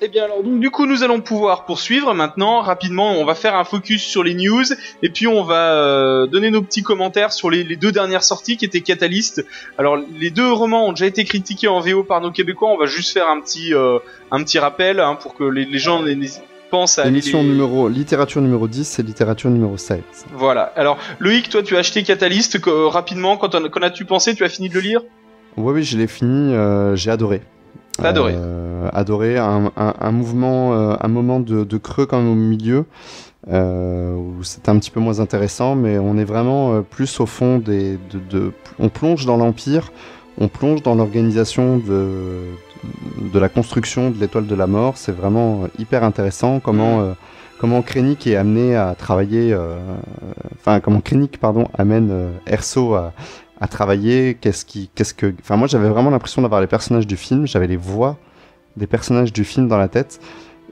Et bien alors, donc, du coup, nous allons pouvoir poursuivre maintenant, rapidement, on va faire un focus sur les news, et puis on va donner nos petits commentaires sur les deux dernières sorties qui étaient Catalyst. Alors, les deux romans ont déjà été critiqués en VO par nos Québécois, on va juste faire un petit rappel, hein, pour que les gens pensent à... L'émission littérature numéro 10 et littérature numéro 7. Voilà, alors Loïc, toi tu as acheté Catalyst, rapidement, qu'en as-tu pensé? Tu as fini de le lire? Oui, je l'ai fini, j'ai adoré. Adoré. Adoré, un mouvement, un moment de creux quand même au milieu, où c'était un petit peu moins intéressant, mais on est vraiment plus au fond on plonge dans l'Empire, on plonge dans l'organisation de la construction de l'étoile de la mort, c'est vraiment hyper intéressant comment Krennic est amené à travailler, comment Krennic, pardon, amène Erso à travailler, enfin moi j'avais vraiment l'impression d'avoir les personnages du film, j'avais les voix des personnages du film dans la tête.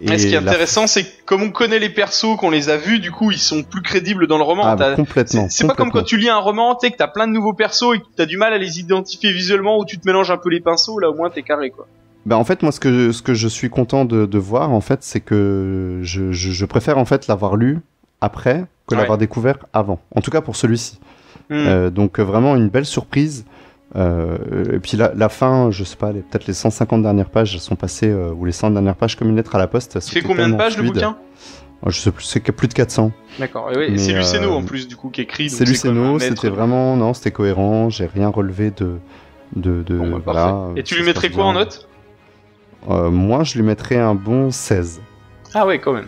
Et ce qui est intéressant, c'est que comme on connaît les persos, qu'on les a vus, du coup ils sont plus crédibles dans le roman. Complètement. C'est pas comme quand tu lis un roman, tu sais que t'as plein de nouveaux persos et que t'as du mal à les identifier visuellement, ou tu te mélanges un peu les pinceaux, là au moins t'es carré, quoi. Bah en fait moi ce que je suis content de voir en fait, c'est que je préfère en fait l'avoir lu après que l'avoir découvert avant. En tout cas pour celui-ci. Donc vraiment une belle surprise, et puis la fin, je sais pas, peut-être les 150 dernières pages sont passées, ou les 100 dernières pages comme une lettre à la poste. Ça fait combien de pages fluide. Le bouquin, je sais plus, c'est plus de 400. D'accord, et c'est Luceno en plus du coup qui écrit. C'est Luceno, c'était vraiment, non, c'était cohérent, j'ai rien relevé de bon, bah, voilà. Et tu lui mettrais quoi en note? Moi je lui mettrais un bon 16. Ah ouais, quand même.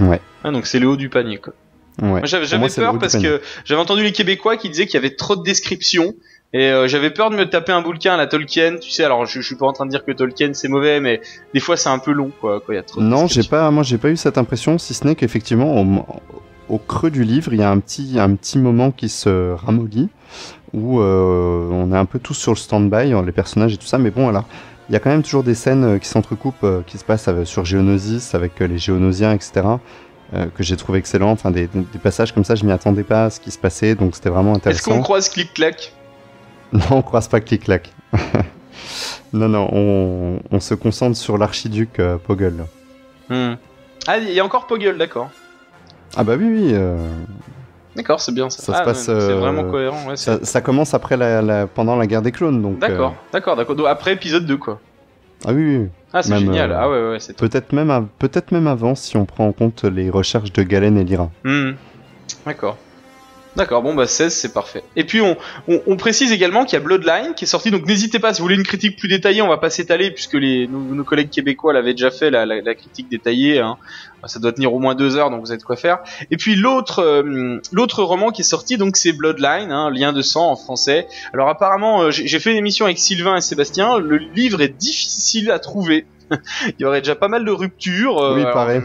Ouais. Ah, donc c'est le haut du panier, quoi. Ouais. Moi, j'avais peur parce que j'avais entendu les Québécois qui disaient qu'il y avait trop de descriptions et j'avais peur de me taper un bouquin à la Tolkien, tu sais. Alors je suis pas en train de dire que Tolkien c'est mauvais, mais des fois c'est un peu long, quoi, quand il y a trop de descriptions. Non, j'ai pas eu cette impression, si ce n'est qu'effectivement au creux du livre il y a un petit moment qui se ramollit où on est un peu tous sur le stand-by, les personnages et tout ça, mais bon alors il y a quand même toujours des scènes qui s'entrecoupent, qui se passent sur Géonosis avec les Géonosiens, etc. Que j'ai trouvé excellent, enfin des passages comme ça, je m'y attendais pas à ce qui se passait, donc c'était vraiment intéressant. Est-ce qu'on croise Clic-Clac? Non, on croise pas Clic-Clac. non, on se concentre sur l'archiduc Poggle. Ah, il y a encore Poggle, d'accord. Ah bah oui. D'accord, c'est bien ça. Ça se passe. C'est vraiment cohérent. Ouais, ça commence après pendant la guerre des clones, donc. D'accord, d'accord. Donc après épisode 2, quoi. Ah oui. Ah c'est génial. Ah ouais, c'est peut-être même avant si on prend en compte les recherches de Galen et Lyra. D'accord. Bon bah 16 c'est parfait. Et puis on précise également qu'il y a Bloodline qui est sorti, donc n'hésitez pas si vous voulez une critique plus détaillée, on va pas s'étaler puisque nos collègues québécois l'avaient déjà fait la critique détaillée, hein. Ça doit tenir au moins 2 heures, donc vous avez de quoi faire. Et puis l'autre roman qui est sorti, donc c'est Bloodline, hein, Lien de sang en français. Alors apparemment, j'ai fait une émission avec Sylvain et Sébastien. Le livre est difficile à trouver. Il y aurait déjà pas mal de ruptures. Oui, pareil.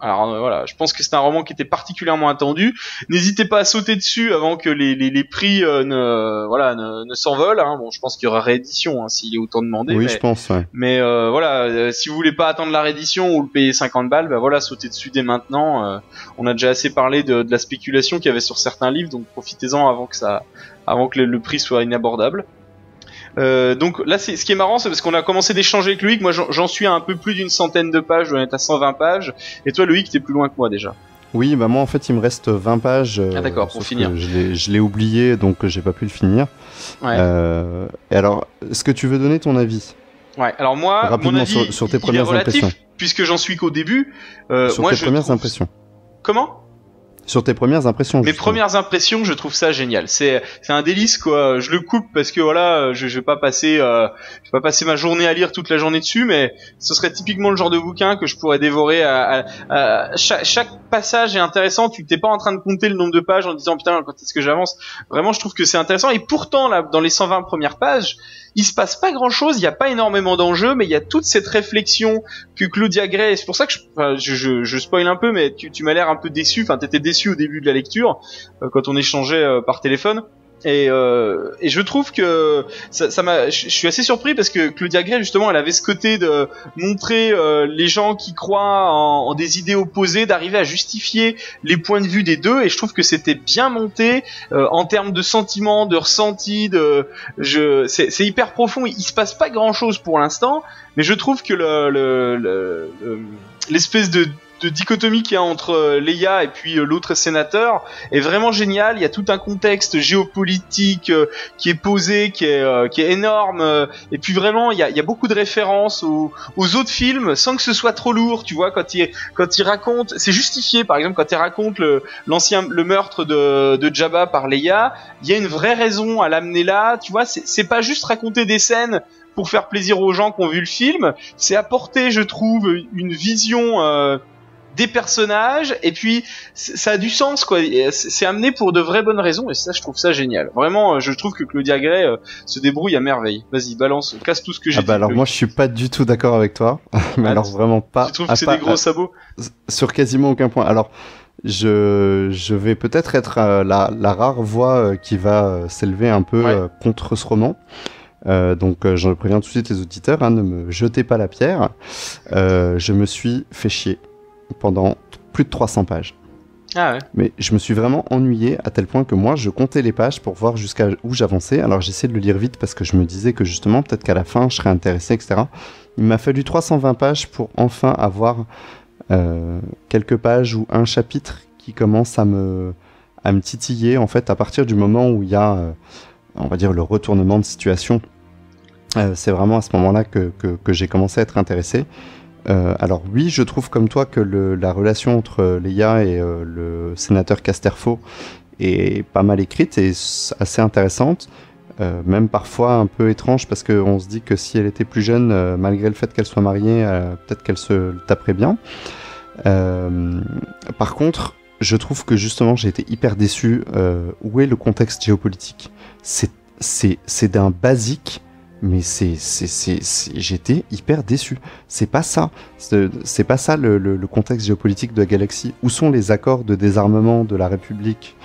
Alors voilà, je pense que c'est un roman qui était particulièrement attendu. N'hésitez pas à sauter dessus avant que les prix ne s'envolent. Hein. Bon, je pense qu'il y aura réédition, hein, s'il est autant demandé. Oui, je pense. Ouais. Mais voilà, si vous voulez pas attendre la réédition ou le payer 50 balles, bah voilà, sautez dessus dès maintenant. On a déjà assez parlé de la spéculation qu'il y avait sur certains livres, donc profitez-en avant que le prix soit inabordable. Donc là, ce qui est marrant, c'est parce qu'on a commencé d'échanger avec Loïc. Moi, j'en suis à un peu plus d'une centaine de pages, on est à 120 pages. Et toi, Loïc, t'es plus loin que moi déjà. Oui, bah moi, en fait, il me reste 20 pages. Ah d'accord, pour finir. Je l'ai oublié, donc j'ai pas pu le finir. Ouais. Et alors, est-ce que tu veux donner ton avis ? Ouais, alors moi, rapidement, mon avis, sur tes premières impressions. Puisque j'en suis qu'au début. Impressions. Comment ? Sur tes premières impressions. Mes premières impressions, je trouve ça génial. C'est un délice, quoi. Je le coupe parce que voilà, je vais pas passer ma journée à lire toute la journée dessus, mais ce serait typiquement le genre de bouquin que je pourrais dévorer à chaque passage est intéressant. Tu t'es pas en train de compter le nombre de pages en disant putain, quand est-ce que j'avance? Vraiment, je trouve que c'est intéressant. Et pourtant, là, dans les 120 premières pages, il se passe pas grand chose, il y a pas énormément d'enjeux, mais il y a toute cette réflexion que Claudia Gray, c'est pour ça que je spoil un peu, mais tu m'as l'air un peu déçu, enfin t'étais déçu au début de la lecture quand on échangeait par téléphone, et je trouve que je suis assez surpris parce que Claudia Gray justement elle avait ce côté de montrer les gens qui croient en des idées opposées, d'arriver à justifier les points de vue des deux, et je trouve que c'était bien monté en termes de sentiments, de ressenti, c'est hyper profond. Il se passe pas grand chose pour l'instant, mais je trouve que l'espèce de dichotomie qu'il y a entre Leia et puis l'autre sénateur est vraiment génial. Il y a tout un contexte géopolitique qui est posé, qui est énorme, et puis vraiment il y a beaucoup de références aux autres films sans que ce soit trop lourd, tu vois, quand il raconte, c'est justifié, par exemple quand il raconte le meurtre de Jabba par Leia, il y a une vraie raison à l'amener là, tu vois, c'est pas juste raconter des scènes pour faire plaisir aux gens qui ont vu le film, c'est apporter, je trouve, une vision des personnages, et puis ça a du sens, quoi. C'est amené pour de vraies bonnes raisons, et ça, je trouve ça génial. Vraiment, je trouve que Claudia Gray se débrouille à merveille. Vas-y, balance, casse tout ce que j'ai dit. Alors moi, je suis pas du tout d'accord avec toi, mais alors vraiment pas. Tu trouves que c'est des gros sabots ? Sur quasiment aucun point. Alors, je vais peut-être être la rare voix qui va s'élever un peu contre ce roman. Donc je préviens tout de suite les auditeurs, ne me jetez pas la pierre. Je me suis fait chier pendant plus de 300 pages. Ah ouais. Mais je me suis vraiment ennuyé à tel point que moi je comptais les pages pour voir jusqu'à où j'avançais. Alors j'essayais de le lire vite parce que je me disais que justement peut-être qu'à la fin je serais intéressé, etc. Il m'a fallu 320 pages pour enfin avoir quelques pages ou un chapitre qui commence à me titiller, en fait, à partir du moment où il y a on va dire le retournement de situation. C'est vraiment à ce moment-là que j'ai commencé à être intéressé. Alors oui, je trouve comme toi que la relation entre Leia et le sénateur Casterfaux est pas mal écrite et assez intéressante, même parfois un peu étrange, parce qu'on se dit que si elle était plus jeune, malgré le fait qu'elle soit mariée, peut-être qu'elle se taperait bien. Par contre, je trouve que justement j'ai été hyper déçu. Où est le contexte géopolitique ? C'est d'un basique, mais j'étais hyper déçu. C'est pas ça le contexte géopolitique de la galaxie. Où sont les accords de désarmement de la République ?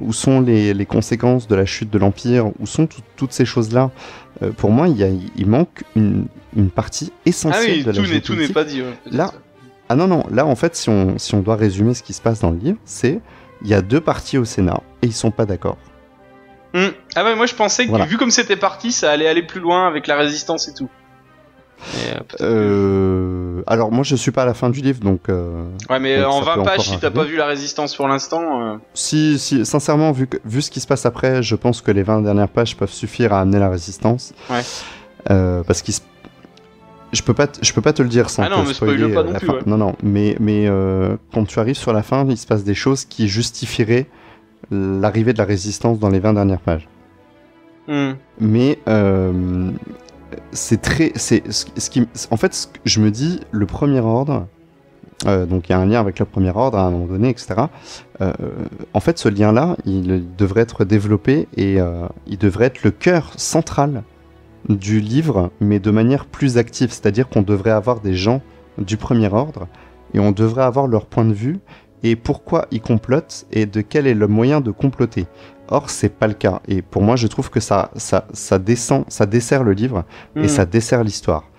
Où sont les conséquences de la chute de l'Empire ? Où sont toutes ces choses-là ? Pour moi, il manque une partie essentielle de la géopolitique. Ah oui, tout n'est pas dit. Ouais. Là. Ah non, non, là en fait, si on doit résumer ce qui se passe dans le livre, c'est il y a deux parties au Sénat et ils sont pas d'accord. Mmh. Ah ouais, moi je pensais que vu comme c'était parti, ça allait aller plus loin avec la résistance et tout. Alors moi je suis pas à la fin du livre donc. Ouais, mais donc, en 20 pages, si t'as pas vu la résistance pour l'instant. Si, sincèrement, vu ce qui se passe après, je pense que les 20 dernières pages peuvent suffire à amener la résistance. Ouais. Parce qu'il se Je peux pas te le dire sans te spoiler pas non plus, ouais. Non, mais quand tu arrives sur la fin, il se passe des choses qui justifieraient l'arrivée de la résistance dans les 20 dernières pages. Mm. Mais je me dis, le premier ordre, donc il y a un lien avec le premier ordre à un moment donné, etc. En fait, ce lien-là, il devrait être développé et il devrait être le cœur central du livre, mais de manière plus active, c'est-à-dire qu'on devrait avoir des gens du premier ordre et on devrait avoir leur point de vue et pourquoi ils complotent et de quel est le moyen de comploter. Or, c'est pas le cas, et pour moi je trouve que ça dessert le livre et ça dessert l'histoire,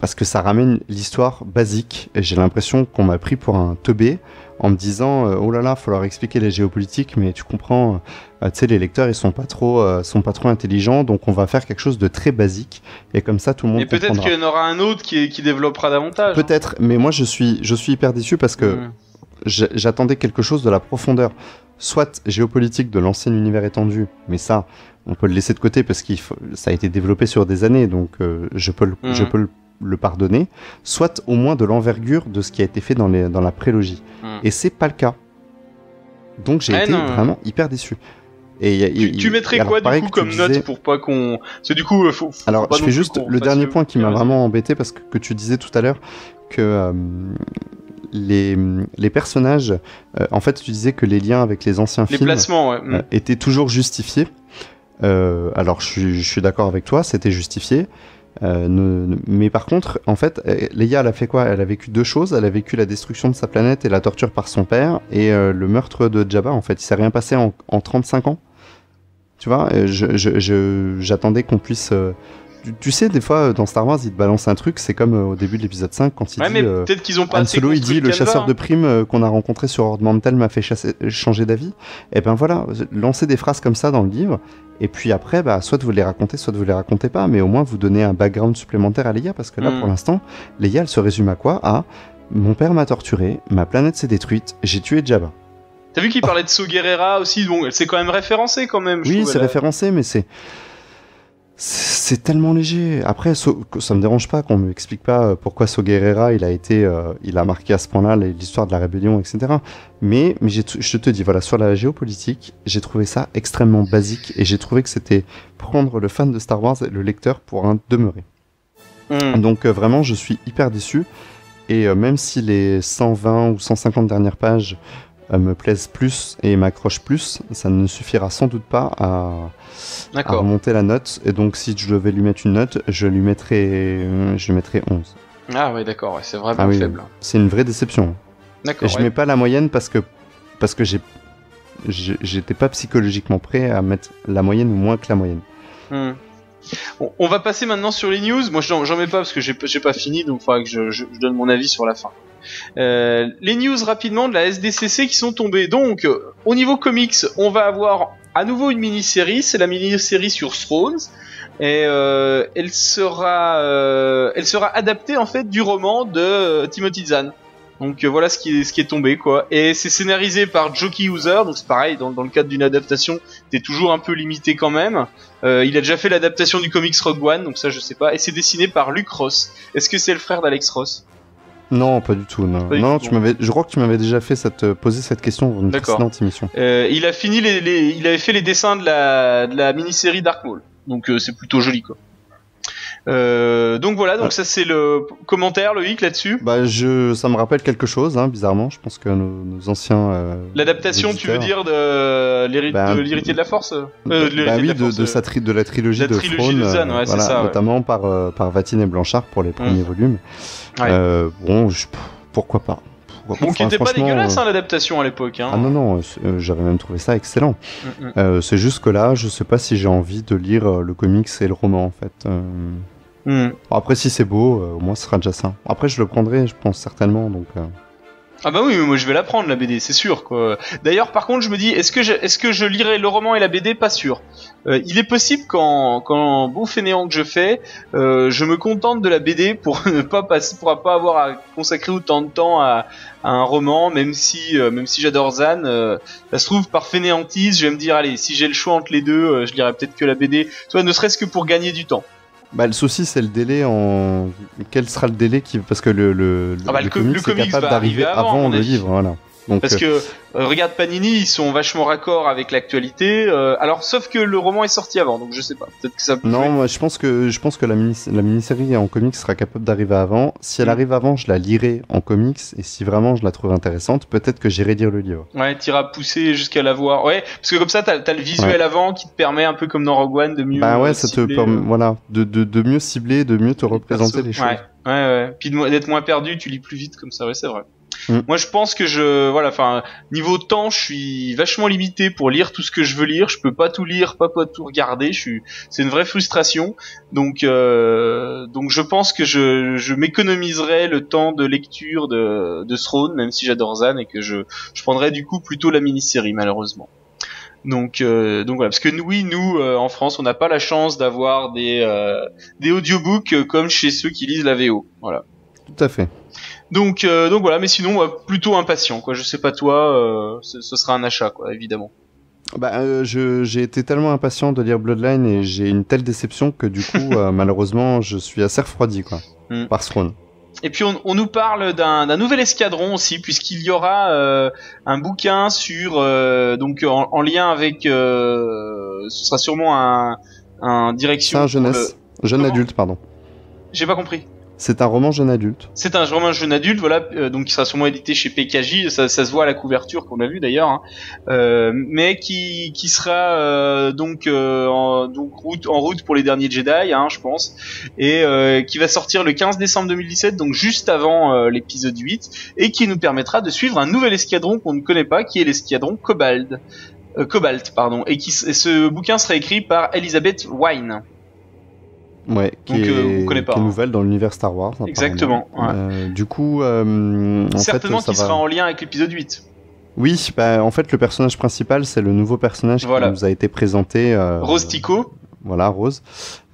parce que ça ramène l'histoire basique. J'ai l'impression qu'on m'a pris pour un teubé en me disant oh là là, faut leur expliquer les géopolitiques, mais tu comprends, tu sais, les lecteurs ils sont pas trop intelligents, donc on va faire quelque chose de très basique et comme ça tout le monde comprendra. Et peut-être qu'il y en aura un autre qui développera davantage. Peut-être, mais moi je suis hyper déçu parce que j'attendais quelque chose de la profondeur, soit géopolitique de l'ancien univers étendu, mais ça on peut le laisser de côté parce que ça a été développé sur des années, donc je peux le pardonner, soit au moins de l'envergure de ce qui a été fait dans la prélogie. Et c'est pas le cas. Donc j'ai été vraiment hyper déçu. Et tu mettrais quoi du coup comme note pour pas qu'on... C'est du coup... Alors je fais juste le dernier point qui m'a vraiment embêté, parce que tu disais tout à l'heure que... les personnages, en fait tu disais que les liens avec les anciens films étaient toujours justifiés. Alors je suis d'accord avec toi, c'était justifié, mais par contre en fait Leia elle a fait quoi? Elle a vécu deux choses, elle a vécu la destruction de sa planète et la torture par son père, et le meurtre de Jabba. En fait il s'est rien passé en 35 ans, tu vois. J'attendais qu'on puisse... Tu sais, des fois, dans Star Wars, ils te balancent un truc, c'est comme au début de l'épisode 5, quand il dit... peut-être qu'ils ont pas... Han Solo, il dit, le chasseur de primes qu'on a rencontré sur Horde Mantel m'a fait changer d'avis. Et ben voilà, lancez des phrases comme ça dans le livre, et puis après, bah, soit vous les racontez, soit vous les racontez pas, mais au moins vous donnez un background supplémentaire à Leia, parce que là, pour l'instant, Leia, elle se résume à quoi? À « Mon père m'a torturé, ma planète s'est détruite, j'ai tué Jabba ». T'as vu qu'il parlait de Saw Gerrera aussi, donc c'est quand même référencé, quand même. Oui, c'est référencé, mais c'est... C'est tellement léger. Après, ça me dérange pas qu'on me explique pas pourquoi Saw Gerrera il a marqué à ce point-là l'histoire de la rébellion, etc. Mais je te dis, voilà, sur la géopolitique, j'ai trouvé ça extrêmement basique, et j'ai trouvé que c'était prendre le fan de Star Wars et le lecteur pour un demeuré. Donc vraiment, je suis hyper déçu. Et même si les 120 ou 150 dernières pages me plaisent plus et m'accrochent plus, ça ne suffira sans doute pas à remonter la note. Et donc si je devais lui mettre une note, je lui mettrais 11. Ah oui, d'accord, c'est vraiment faible. C'est une vraie déception. D'accord. Et je mets pas la moyenne parce que j'étais pas psychologiquement prêt à mettre la moyenne ou moins que la moyenne. On va passer maintenant sur les news. Moi j'en mets pas parce que j'ai pas fini, donc il faudra que je donne mon avis sur la fin. Les news rapidement de la SDCC qui sont tombées. Donc au niveau comics, on va avoir à nouveau une mini-série. C'est la mini-série sur Thrones, et elle sera adaptée en fait du roman de Timothy Zahn. Donc voilà ce qui est tombé, quoi. Et c'est scénarisé par Joe Koehouser, donc c'est pareil, dans le cadre d'une adaptation, t'es toujours un peu limité quand même. Il a déjà fait l'adaptation du comics Rogue One, donc ça je sais pas. Et c'est dessiné par Luke Ross. Est-ce que c'est le frère d'Alex Ross? Non, pas du tout. Non, non, je crois que tu m'avais déjà fait poser cette question dans une précédente émission. Il avait fait les dessins de la mini-série Dark Maul, donc c'est plutôt joli, quoi. Donc voilà, donc ça c'est le commentaire, Loïc, là-dessus. Bah ça me rappelle quelque chose, hein, bizarrement. Je pense que nos anciens. L'adaptation, tu veux dire de l'héritier de la force. De la trilogie de Thrawn, voilà, notamment par Vatine et Blanchard pour les premiers volumes. Ouais. Pourquoi pas. Bon, qui n'était pas dégueulasse l'adaptation à l'époque. Hein. Ah non, j'avais même trouvé ça excellent. C'est juste que là, je sais pas si j'ai envie de lire le comics et le roman en fait. Après, si c'est beau, au moins ce sera déjà ça. Après, je le prendrai, je pense certainement. Donc. Ah bah oui, mais moi je vais la prendre la BD, c'est sûr, quoi. D'ailleurs, par contre, je me dis, est-ce que je lirai le roman et la BD? Pas sûr. Il est possible qu'en bon fainéant que je fais, je me contente de la BD pour ne pas avoir à consacrer autant de temps à un roman, même si j'adore Zahn. Ça se trouve, par fainéantise, je vais me dire, allez, si j'ai le choix entre les deux, je lirai peut-être que la BD, soit ne serait-ce que pour gagner du temps. Bah, le souci, c'est le délai. Quel sera le délai parce que le comics est capable d'arriver avant le livre, voilà. Donc, parce que regarde Panini, ils sont vachement raccord avec l'actualité. Alors, sauf que le roman est sorti avant, donc je sais pas. Peut-être que ça. Non, moi, je pense que la mini-série en comics sera capable d'arriver avant. Si elle arrive avant, je la lirai en comics, et si vraiment je la trouve intéressante, peut-être que j'irai lire le livre. Ouais, t'iras pousser jusqu'à la voir. Ouais, parce que comme ça, t'as le visuel avant qui te permet un peu comme dans Rogue One de mieux. Bah ouais, de mieux cibler, de mieux te représenter les choses. Ouais. Puis d'être moins perdu, tu lis plus vite comme ça. Ouais, c'est vrai. Moi je pense que niveau temps, je suis vachement limité pour lire tout ce que je veux lire, je peux pas tout lire, pas tout regarder, c'est une vraie frustration. Donc je pense que je m'économiserai le temps de lecture de Thrawn, même si j'adore Zahn, et que je prendrai du coup plutôt la mini-série malheureusement. Donc voilà, parce que nous, en France, on n'a pas la chance d'avoir des audiobooks comme chez ceux qui lisent la VO, voilà. Tout à fait. Donc voilà, mais sinon plutôt impatient, quoi. Je sais pas toi, ce sera un achat, quoi, évidemment. J'ai été tellement impatient de lire Bloodline et j'ai une telle déception que du coup, malheureusement, je suis assez refroidi quoi, par ce round. Et puis on nous parle d'un nouvel escadron aussi, puisqu'il y aura un bouquin sur donc en lien avec ce sera sûrement un direction c'est un jeunesse le... jeune Comment adulte pardon. J'ai pas compris. C'est un roman jeune adulte. C'est un roman jeune adulte, voilà, donc qui sera sûrement édité chez PKJ, ça se voit à la couverture qu'on a vue d'ailleurs, hein, mais qui sera en route pour les derniers Jedi, hein, je pense, et qui va sortir le 15 décembre 2017, donc juste avant l'épisode 8, et qui nous permettra de suivre un nouvel escadron qu'on ne connaît pas, qui est l'escadron Cobalt, et ce bouquin sera écrit par Elizabeth Wine. Ouais, qui est nouvelle dans l'univers Star Wars. Exactement. Ouais. Du coup, certainement qui sera en lien avec l'épisode 8. Oui, bah, en fait, le personnage principal, c'est le nouveau personnage qui nous a été présenté. Rose Tico. Voilà, Rose.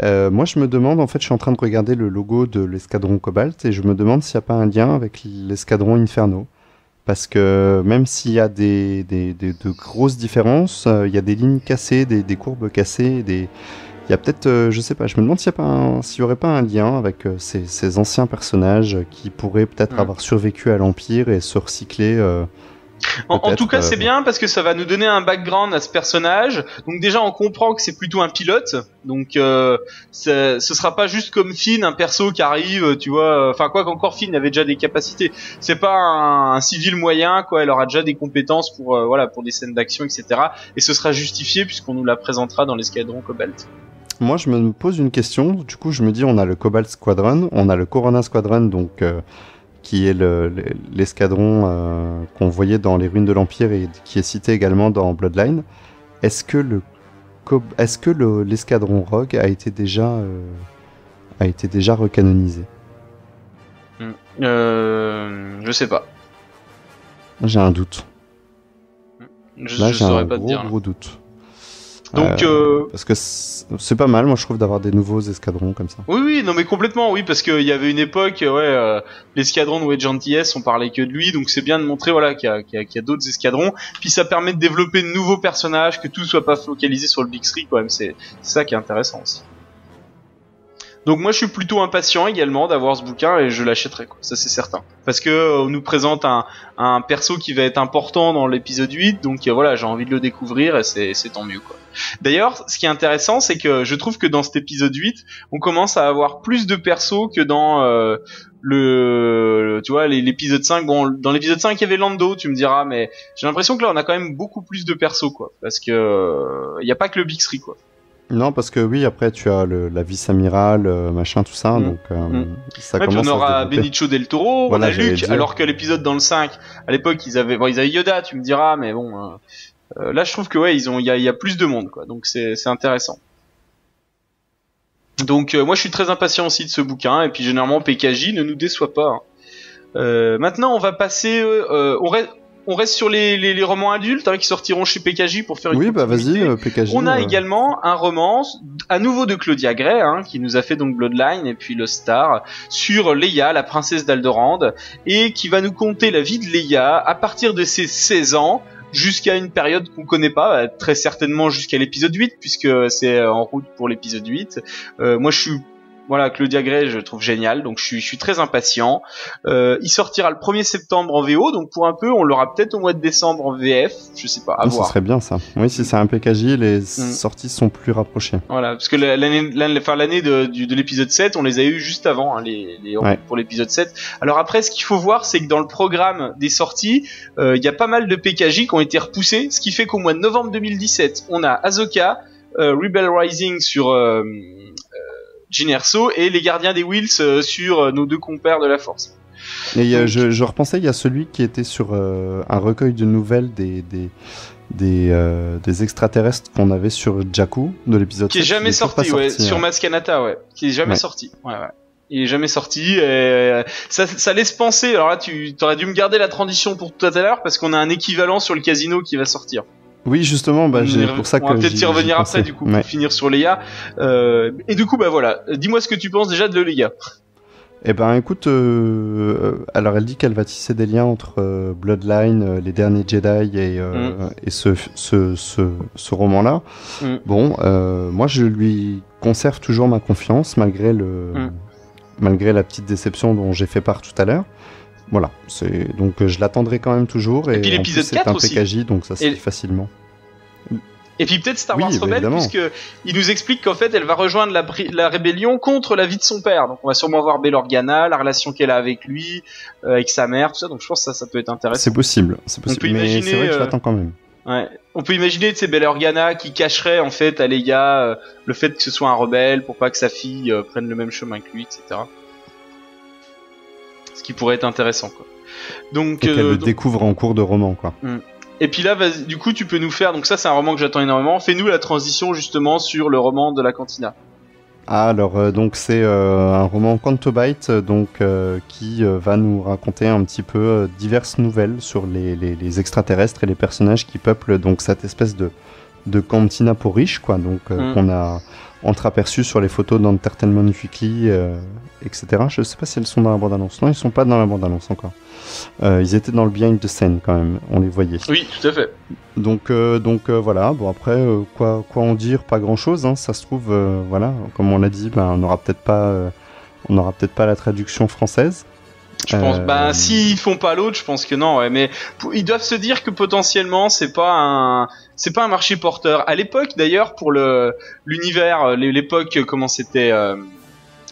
Moi, je me demande, en fait, je suis en train de regarder le logo de l'escadron Cobalt et je me demande s'il n'y a pas un lien avec l'escadron Inferno. Parce que même s'il y a de grosses différences, il y a des lignes cassées, des courbes cassées, des... Il y a peut-être, je sais pas, je me demande s'il y aurait pas un lien avec ces anciens personnages qui pourraient peut-être avoir survécu à l'Empire et se recycler. En tout cas, c'est bien parce que ça va nous donner un background à ce personnage. Donc déjà, on comprend que c'est plutôt un pilote. Donc ce sera pas juste comme Finn, un perso qui arrive, tu vois. Enfin quoi qu'encore Finn avait déjà des capacités. C'est pas un civil moyen, quoi. Elle aura déjà des compétences pour pour des scènes d'action, etc. Et ce sera justifié puisqu'on nous la présentera dans l'escadron Cobalt. Moi, je me pose une question. Du coup, je me dis, on a le Cobalt Squadron, on a le Corona Squadron, donc qui est l'escadron qu'on voyait dans les ruines de l'Empire et qui est cité également dans Bloodline. Est-ce que l'escadron Rogue a été déjà recanonisé? Je sais pas. J'ai un doute. J'ai un gros doute. Donc, parce que c'est pas mal, moi je trouve, d'avoir des nouveaux escadrons comme ça. Oui, non mais complètement, oui, parce qu'il y avait une époque, l'escadron de Wedge Antilles, on parlait que de lui, donc c'est bien de montrer qu'il y a d'autres escadrons, puis ça permet de développer de nouveaux personnages, que tout soit pas focalisé sur le Big Three quand même, c'est ça qui est intéressant aussi. Donc moi je suis plutôt impatient également d'avoir ce bouquin et je l'achèterai, quoi. Ça c'est certain. Parce que on nous présente un perso qui va être important dans l'épisode 8, donc j'ai envie de le découvrir et c'est tant mieux, quoi. D'ailleurs, ce qui est intéressant, c'est que je trouve que dans cet épisode 8, on commence à avoir plus de persos que dans l'épisode 5. Bon, dans l'épisode 5, il y avait Lando, tu me diras, mais j'ai l'impression que là on a quand même beaucoup plus de persos, quoi, parce que il y a pas que le Big Three, quoi. Non, parce que oui, après tu as la vice-amirale, machin, tout ça, donc ça commence à se développer. On aura Benicio del Toro, on a Luke, alors que l'épisode dans le 5, à l'époque ils avaient Yoda, tu me diras, mais bon, là je trouve que il y a plus de monde, quoi, donc c'est intéressant. Donc moi je suis très impatient aussi de ce bouquin, et puis généralement PKJ ne nous déçoit pas, hein. Maintenant on va passer, on reste sur les romans adultes, hein, qui sortiront chez PKJ pour faire une... Oui, bah vas-y, PKJ. On a également un roman, à nouveau de Claudia Gray, hein, qui nous a fait donc Bloodline et puis Lost Star, sur Leia, la princesse d'Aldorand, et qui va nous conter la vie de Leia à partir de ses 16 ans, jusqu'à une période qu'on connaît pas, très certainement jusqu'à l'épisode 8, puisque c'est en route pour l'épisode 8. Moi, je suis... Voilà, Claudia Gray, je trouve génial, donc je suis très impatient. Il sortira le 1er septembre en VO, donc pour un peu, on l'aura peut-être au mois de décembre en VF, je sais pas, à voir. Ça serait bien ça. Oui, si c'est un PKJ, les sorties sont plus rapprochées. Voilà, parce que l'année de l'épisode 7, on les a eu juste avant, hein, pour l'épisode 7. Alors après, ce qu'il faut voir, c'est que dans le programme des sorties, il y a pas mal de PKJ qui ont été repoussés, ce qui fait qu'au mois de novembre 2017, on a Ahsoka, Rebel Rising sur... Jyn Erso et les gardiens des Wills sur nos deux compères de la Force. Et donc, je repensais, il y a celui qui était sur un recueil de nouvelles des extraterrestres qu'on avait sur Jakku de l'épisode 7. Qui est jamais sorti, ouais, sur Maskanata, ouais. Qui est jamais sorti, ouais. Il est jamais sorti, ça laisse penser, alors là tu aurais dû me garder la transition pour tout à l'heure parce qu'on a un équivalent sur le casino qui va sortir. Oui, justement, pour ça que on va peut-être y revenir après, du coup, pour finir sur Leia. Et du coup, voilà. Dis-moi ce que tu penses déjà de Leia. Eh ben écoute, alors elle dit qu'elle va tisser des liens entre Bloodline, les derniers Jedi et ce roman-là. Bon, moi je lui conserve toujours ma confiance malgré le malgré la petite déception dont j'ai fait part tout à l'heure. Voilà, c'est donc je l'attendrai quand même toujours et puis l'épisode 4 aussi. C'est un PKJ donc ça se dit facilement. Et puis peut-être Star Wars Rebelle, puisqu'il nous explique qu'en fait elle va rejoindre la rébellion contre la vie de son père. Donc on va sûrement voir Bail Organa, la relation qu'elle a avec lui, avec sa mère, tout ça. Donc je pense que ça peut être intéressant. C'est possible, mais c'est vrai que je l'attends quand même. Ouais. On peut imaginer Bail Organa qui cacherait en fait à Leia le fait que ce soit un rebelle pour pas que sa fille prenne le même chemin que lui, etc. Ce qui pourrait être intéressant, quoi. Donc qu'elle le découvre en cours de roman, quoi. Et puis là, vas-y, du coup, tu peux nous faire... Donc ça, c'est un roman que j'attends énormément. Fais-nous la transition, justement, sur le roman de la Cantina. Ah, alors, donc c'est un roman Cantobite, donc, qui va nous raconter un petit peu diverses nouvelles sur les extraterrestres et les personnages qui peuplent donc cette espèce de Cantina pour riches, quoi, donc, qu'on a entreaperçu sur les photos d'Entertainment Weekly, etc. Je sais pas si elles sont dans la bande-annonce. Non, ils sont pas dans la bande-annonce encore. Ils étaient dans le behind the scene quand même, on les voyait. Oui, tout à fait. Donc voilà, bon après, quoi en dire, pas grand-chose, hein. Ça se trouve, voilà, comme on l'a dit, on n'aura peut-être pas, la traduction française. Je pense, s'ils font pas l'autre, je pense que non, ouais, mais ils doivent se dire que potentiellement c'est pas un marché porteur. À l'époque d'ailleurs pour l'univers, l'époque comment c'était,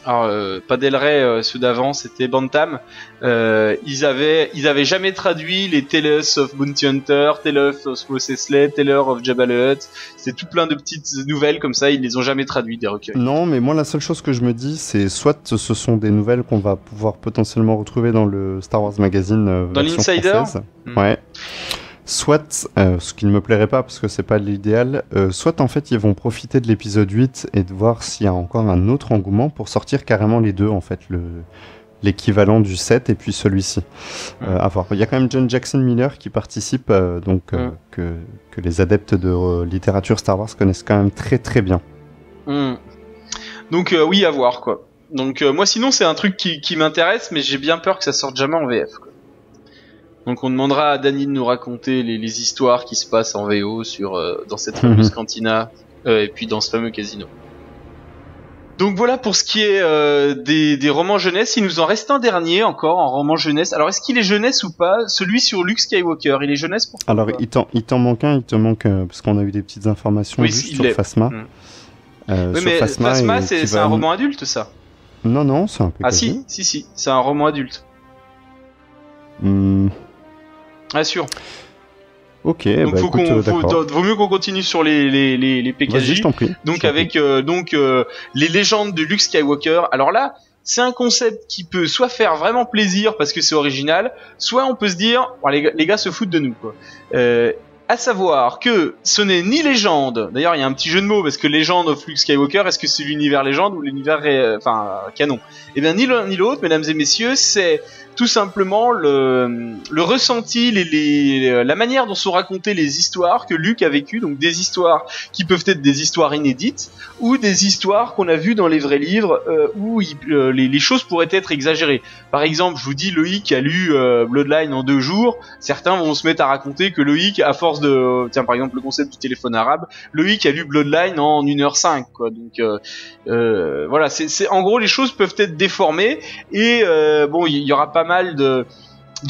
pas Del Rey, ceux d'avant c'était Bantam. Ils avaient jamais traduit les Tales of Bounty Hunter, Tales of Mos Eisley, Tales of Jabba the Hutt. C'est tout plein de petites nouvelles comme ça, ils les ont jamais traduits des recueils. Non, mais moi la seule chose que je me dis, c'est soit ce sont des nouvelles qu'on va pouvoir potentiellement retrouver dans le Star Wars Magazine, dans l'Insider. Ouais. Soit, ce qui ne me plairait pas parce que c'est pas l'idéal, soit en fait ils vont profiter de l'épisode 8 et de voir s'il y a encore un autre engouement pour sortir carrément les deux en fait, l'équivalent du 7 et puis celui-ci. À voir. Il y a quand même John Jackson Miller qui participe, que les adeptes de littérature Star Wars connaissent quand même très très bien. Donc oui, à voir quoi. Donc moi sinon c'est un truc qui m'intéresse, mais j'ai bien peur que ça sorte jamais en VF quoi. Donc on demandera à Dany de nous raconter les histoires qui se passent en VO dans cette fameuse cantina et puis dans ce fameux casino. Donc voilà pour ce qui est des romans jeunesse. Il nous en reste un dernier encore en roman jeunesse. Alors est-ce qu'il est jeunesse ou pas? Celui sur Luke Skywalker, il est jeunesse pour toi? Alors il t'en manque un, parce qu'on a eu des petites informations sur Phasma. Oui, mais Phasma c'est un roman adulte ça? Non, c'est un peu... Ah si, c'est un roman adulte. Assure. Ok. Donc bah vaut mieux qu'on continue sur les PKJ. Donc avec les légendes de Luke Skywalker. Alors là, c'est un concept qui peut soit faire vraiment plaisir parce que c'est original, soit on peut se dire oh, les gars se foutent de nous quoi. À savoir que ce n'est ni légende. D'ailleurs, il y a un petit jeu de mots parce que légende of Luke Skywalker, est-ce que c'est l'univers légende ou l'univers canon? Eh bien ni l'un ni l'autre, mesdames et messieurs, c'est tout simplement le ressenti, la manière dont sont racontées les histoires que Luke a vécues, donc des histoires qui peuvent être des histoires inédites ou des histoires qu'on a vues dans les vrais livres où les choses pourraient être exagérées. Par exemple, je vous dis Loïc a lu Bloodline en 2 jours, certains vont se mettre à raconter que Loïc, à force de... par exemple le concept du téléphone arabe, Loïc a lu Bloodline en 1h05 quoi. Donc voilà, c'est en gros les choses peuvent être déformées et bon il y aura pas mal de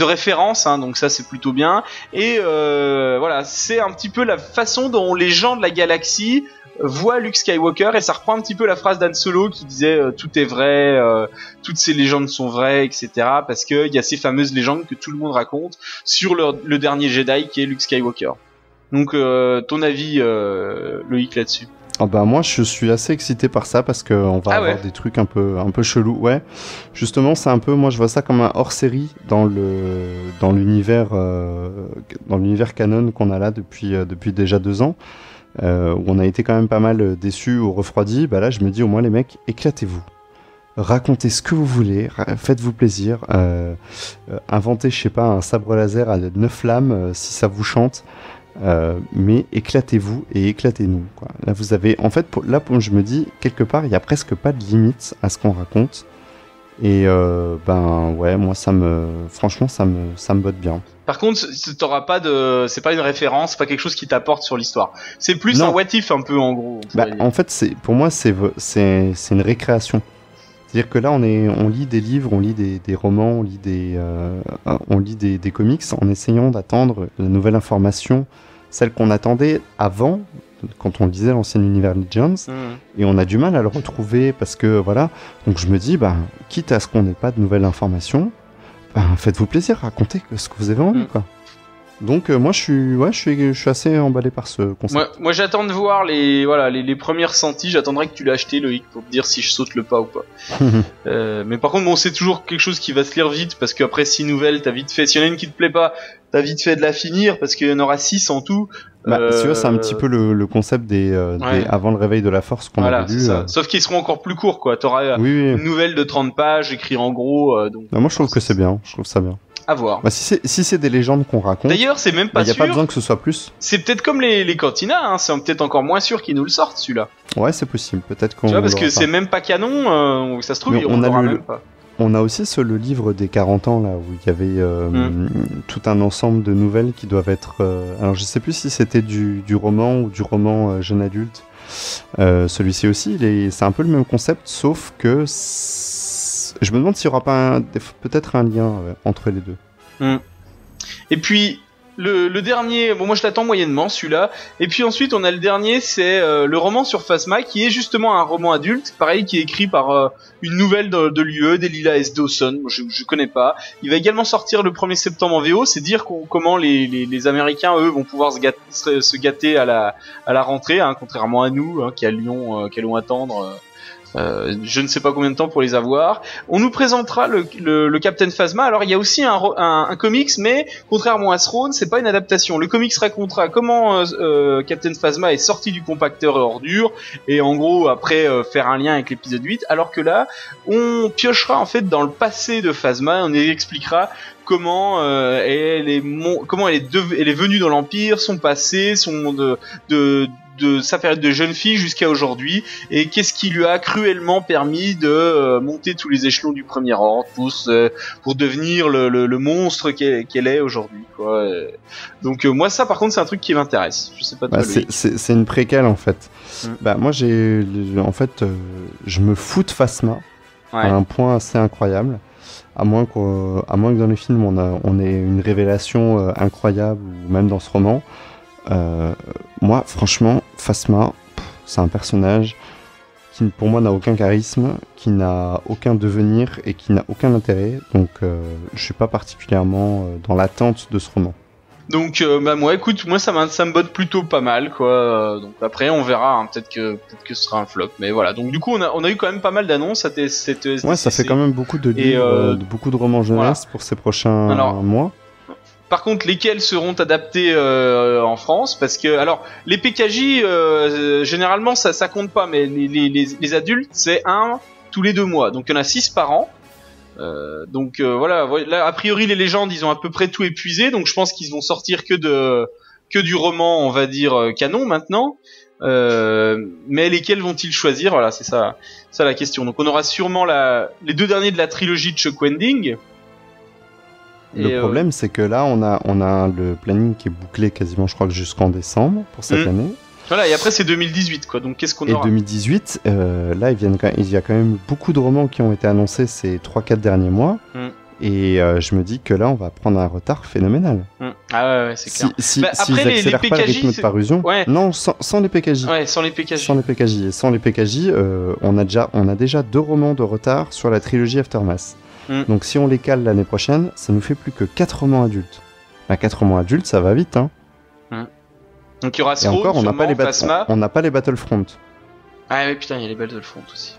références, hein, donc ça c'est plutôt bien. Et voilà, c'est un petit peu la façon dont les gens de la galaxie voient Luke Skywalker, et ça reprend un petit peu la phrase d'Han Solo qui disait tout est vrai, toutes ces légendes sont vraies, etc. Parce que il y a ces fameuses légendes que tout le monde raconte sur le dernier Jedi qui est Luke Skywalker. Donc ton avis, Loïc, là-dessus? Ah bah moi je suis assez excité par ça parce que on va avoir des trucs un peu chelous. Ouais. Justement, c'est un peu, moi je vois ça comme un hors-série dans l'univers canon qu'on a là depuis déjà 2 ans. Où on a été quand même pas mal déçus ou refroidis. Bah là je me dis au moins les mecs, éclatez-vous. Racontez ce que vous voulez, faites-vous plaisir, inventez je sais pas un sabre laser à 9 lames si ça vous chante. Mais éclatez-vous et éclatez-nous quoi. Là vous avez, en fait, je me dis quelque part il n'y a presque pas de limite à ce qu'on raconte Et ben ouais, moi ça me, franchement ça me botte bien. Par contre, t'auras pas de, c'est pas une référence, c'est pas quelque chose qui t'apporte sur l'histoire. C'est plus non. Un what if un peu en gros. Bah, en fait, pour moi c'est une récréation. C'est-à-dire que là on lit des livres, on lit des romans, on lit des comics en essayant d'attendre la nouvelle information, celle qu'on attendait avant. Quand on lisait l'ancien univers Legends, et on a du mal à le retrouver parce que voilà. Donc je me dis, bah, quitte à ce qu'on n'ait pas de nouvelles informations, bah, faites-vous plaisir, racontez ce que vous avez envie, quoi. Donc moi je suis assez emballé par ce concept. Moi j'attends de voir les premiers ressentis. J'attendrai que tu l'aies acheté, Loïc, pour me dire si je saute le pas ou pas. Mais par contre bon, c'est toujours quelque chose qui va se lire vite parce qu'après 6 nouvelles, t'as vite fait. S'il y en a une qui te plaît pas, t'as vite fait de la finir parce qu'il y en aura 6 en tout. Bah, si tu vois, c'est un petit peu le concept des avant le réveil de la force qu'on avait lu. Sauf qu'ils seront encore plus courts, quoi. T'auras une nouvelle de 30 pages écrite en gros. Donc, bah, moi je trouve que c'est bien. Je trouve ça bien. À voir. Bah, si c'est des légendes qu'on raconte. D'ailleurs, c'est même pas sûr. Il n'y a pas besoin que ce soit plus. C'est peut-être comme les cantinas, hein, c'est peut-être encore moins sûr qu'ils nous le sortent celui-là. Ouais, c'est possible. Peut-être qu'on. Tu vois, parce que c'est même pas canon. Ça se trouve, on n'aura même pas. On a aussi le livre des 40 ans là où il y avait tout un ensemble de nouvelles qui doivent être. Alors, je sais plus si c'était du roman ou du roman jeune adulte. Celui-ci aussi, c'est un peu le même concept, sauf que. Je me demande s'il n'y aura pas peut-être un lien entre les deux. Et puis, le dernier... Bon, moi, je l'attends moyennement, celui-là. Et puis ensuite, on a le dernier, c'est le roman sur Phasma, qui est justement un roman adulte, pareil, qui est écrit par une nouvelle de l'UE, d'Elila S. Dawson. Moi, je ne connais pas. Il va également sortir le 1er septembre en VO. C'est dire comment les Américains, eux, vont pouvoir se gâter à la rentrée, hein, contrairement à nous, hein, qui allons attendre... je ne sais pas combien de temps pour les avoir. On nous présentera le Captain Phasma. Alors il y a aussi un comics, mais contrairement à Throne, c'est pas une adaptation. Le comics racontera comment Captain Phasma est sorti du compacteur ordure et en gros après faire un lien avec l'épisode 8. Alors que là, on piochera en fait dans le passé de Phasma. On expliquera comment elle est venue dans l'Empire, son passé, de sa période de jeune fille jusqu'à aujourd'hui, et qu'est-ce qui lui a cruellement permis de monter tous les échelons du premier ordre pour devenir le monstre qu'elle est aujourd'hui, quoi. Donc moi ça par contre c'est un truc qui m'intéresse. Je sais pas toi, c'est une préquelle en fait. Bah moi je me fous de Phasma à un point assez incroyable. À moins que dans les films on ait une révélation incroyable, ou même dans ce roman. Moi, franchement, Phasma, c'est un personnage qui, pour moi, n'a aucun charisme, qui n'a aucun devenir et qui n'a aucun intérêt. Donc, je suis pas particulièrement dans l'attente de ce roman. Donc, bah moi, écoute, moi, ça me botte plutôt pas mal, quoi. Donc après, on verra. Hein, peut-être que ce sera un flop, mais voilà. Donc du coup, on a eu quand même pas mal d'annonces à TSDCC. Ouais, ça fait quand même beaucoup de livres, beaucoup de romans jeunesse pour ces prochains mois. Par contre, lesquels seront adaptés en France, parce que alors les PKJ généralement ça compte pas, mais les adultes c'est un tous les 2 mois, donc il y en a 6 par an. Donc voilà, là, a priori les légendes ils ont à peu près tout épuisé, donc je pense qu'ils vont sortir que du roman on va dire canon maintenant. Mais lesquels vont-ils choisir? Voilà, c'est ça la question. Donc on aura sûrement les 2 derniers de la trilogie de Chuck Wending. Le problème, c'est que là, on a le planning qui est bouclé quasiment, je crois, jusqu'en décembre pour cette année. Voilà, et après, c'est 2018, quoi. Donc, qu'est-ce qu'on aura ? Et 2018, là, il y a quand même beaucoup de romans qui ont été annoncés ces 3-4 derniers mois. Et je me dis que là, on va prendre un retard phénoménal. Ah ouais, c'est clair. Après, les PKJ, pas le rythme de parution, non, sans les PKJ. Ouais, sans les PKJ. Sans les PKJ, on a déjà 2 romans de retard sur la trilogie Aftermath. Donc si on les cale l'année prochaine, ça nous fait plus que 4 romans adultes. 4 romans adultes, ça va vite, hein. Donc il y aura Throne, on n'a pas les Battlefront. Ah mais putain, il y a les Battlefront aussi.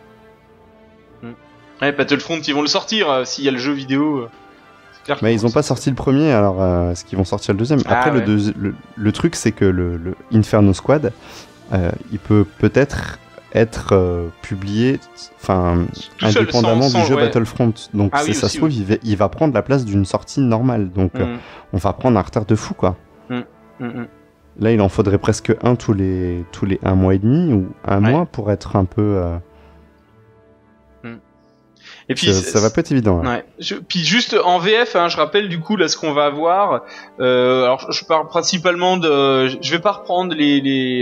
Ouais, Battlefront, ils vont le sortir s'il y a le jeu vidéo. Mais ils n'ont pas sorti le premier, alors est-ce qu'ils vont sortir le deuxième? Après le truc, c'est que le Inferno Squad, il peut peut-être publié, enfin indépendamment du jeu Battlefront, donc ça se trouve il va prendre la place d'une sortie normale, donc on va prendre un retard de fou, quoi. Là il en faudrait presque un tous les 1 mois et demi ou 1 mois pour être un peu Et puis ça va pas être évident. Hein. Ouais. Puis juste en VF, hein, je rappelle du coup là ce qu'on va avoir. Alors je parle principalement de, je vais pas reprendre les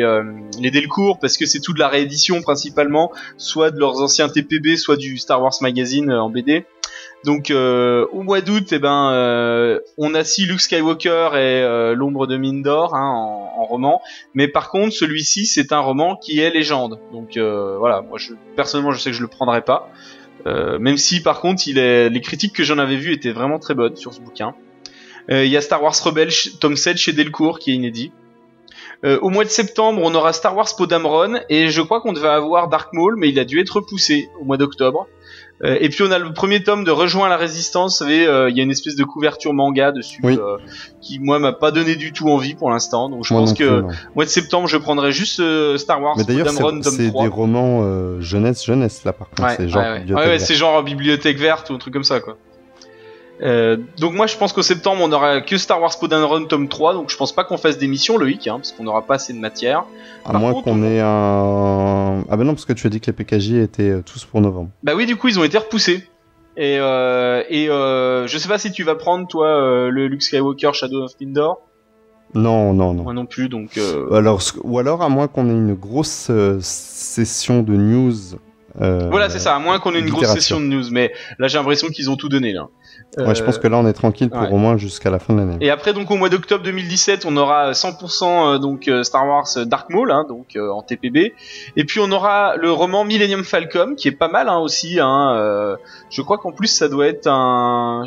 Delcourt parce que c'est tout de la réédition principalement, soit de leurs anciens TPB, soit du Star Wars Magazine en BD. Donc au mois d'août, on a Luke Skywalker et l'ombre de Mindor hein, en roman. Mais par contre, celui-ci, c'est un roman qui est légende. Donc voilà, moi personnellement, je sais que je le prendrai pas. Même si par contre, les critiques que j'en avais vues étaient vraiment très bonnes sur ce bouquin. Il y a Star Wars Rebels tome 7 chez Delcourt qui est inédit. Au mois de septembre, on aura Star Wars Poe Dameron et je crois qu'on devait avoir Dark Maul, mais il a dû être repoussé au mois d'octobre. Et puis on a le premier tome de Rejoins la Résistance, vous savez, il y a une espèce de couverture manga dessus, oui. Qui moi m'a pas donné du tout envie pour l'instant, donc je pense que mois de septembre je prendrai juste Star Wars Poe Dameron tome 3. Mais d'ailleurs c'est des romans jeunesse là par contre, ouais, c'est genre bibliothèque verte. C'est genre bibliothèque verte ou un truc comme ça quoi. Donc moi je pense qu'au septembre on aura que Star Wars Poe Dameron tome 3, donc je pense pas qu'on fasse des missions Loïc hein, parce qu'on aura pas assez de matière. À moins qu'on ait un... Ah ben non parce que tu as dit que les PKJ étaient tous pour novembre. Bah oui du coup ils ont été repoussés. Et je sais pas si tu vas prendre toi le Luke Skywalker Shadow of Mindor. Non. Moi non plus donc... Ou alors à moins qu'on ait une grosse session de news... Voilà c'est ça, à moins qu'on ait une grosse session de news, mais là j'ai l'impression qu'ils ont tout donné là. Ouais, je pense que là on est tranquille pour au moins jusqu'à la fin de l'année. Et après donc au mois d'octobre 2017 on aura 100% donc Star Wars Dark Maul hein, donc en TPB. Et puis on aura le roman Millennium Falcon qui est pas mal hein, aussi hein, je crois qu'en plus ça doit être un...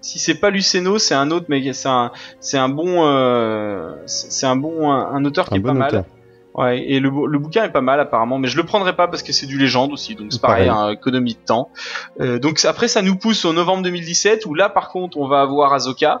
Si c'est pas Luceno, c'est un autre, mais c'est un bon auteur qui est pas mal. Ouais, et le bouquin est pas mal apparemment, mais je le prendrai pas parce que c'est du légende aussi, donc c'est pareil, hein, économie de temps. Donc après ça nous pousse au novembre 2017 où là par contre on va avoir Ahsoka,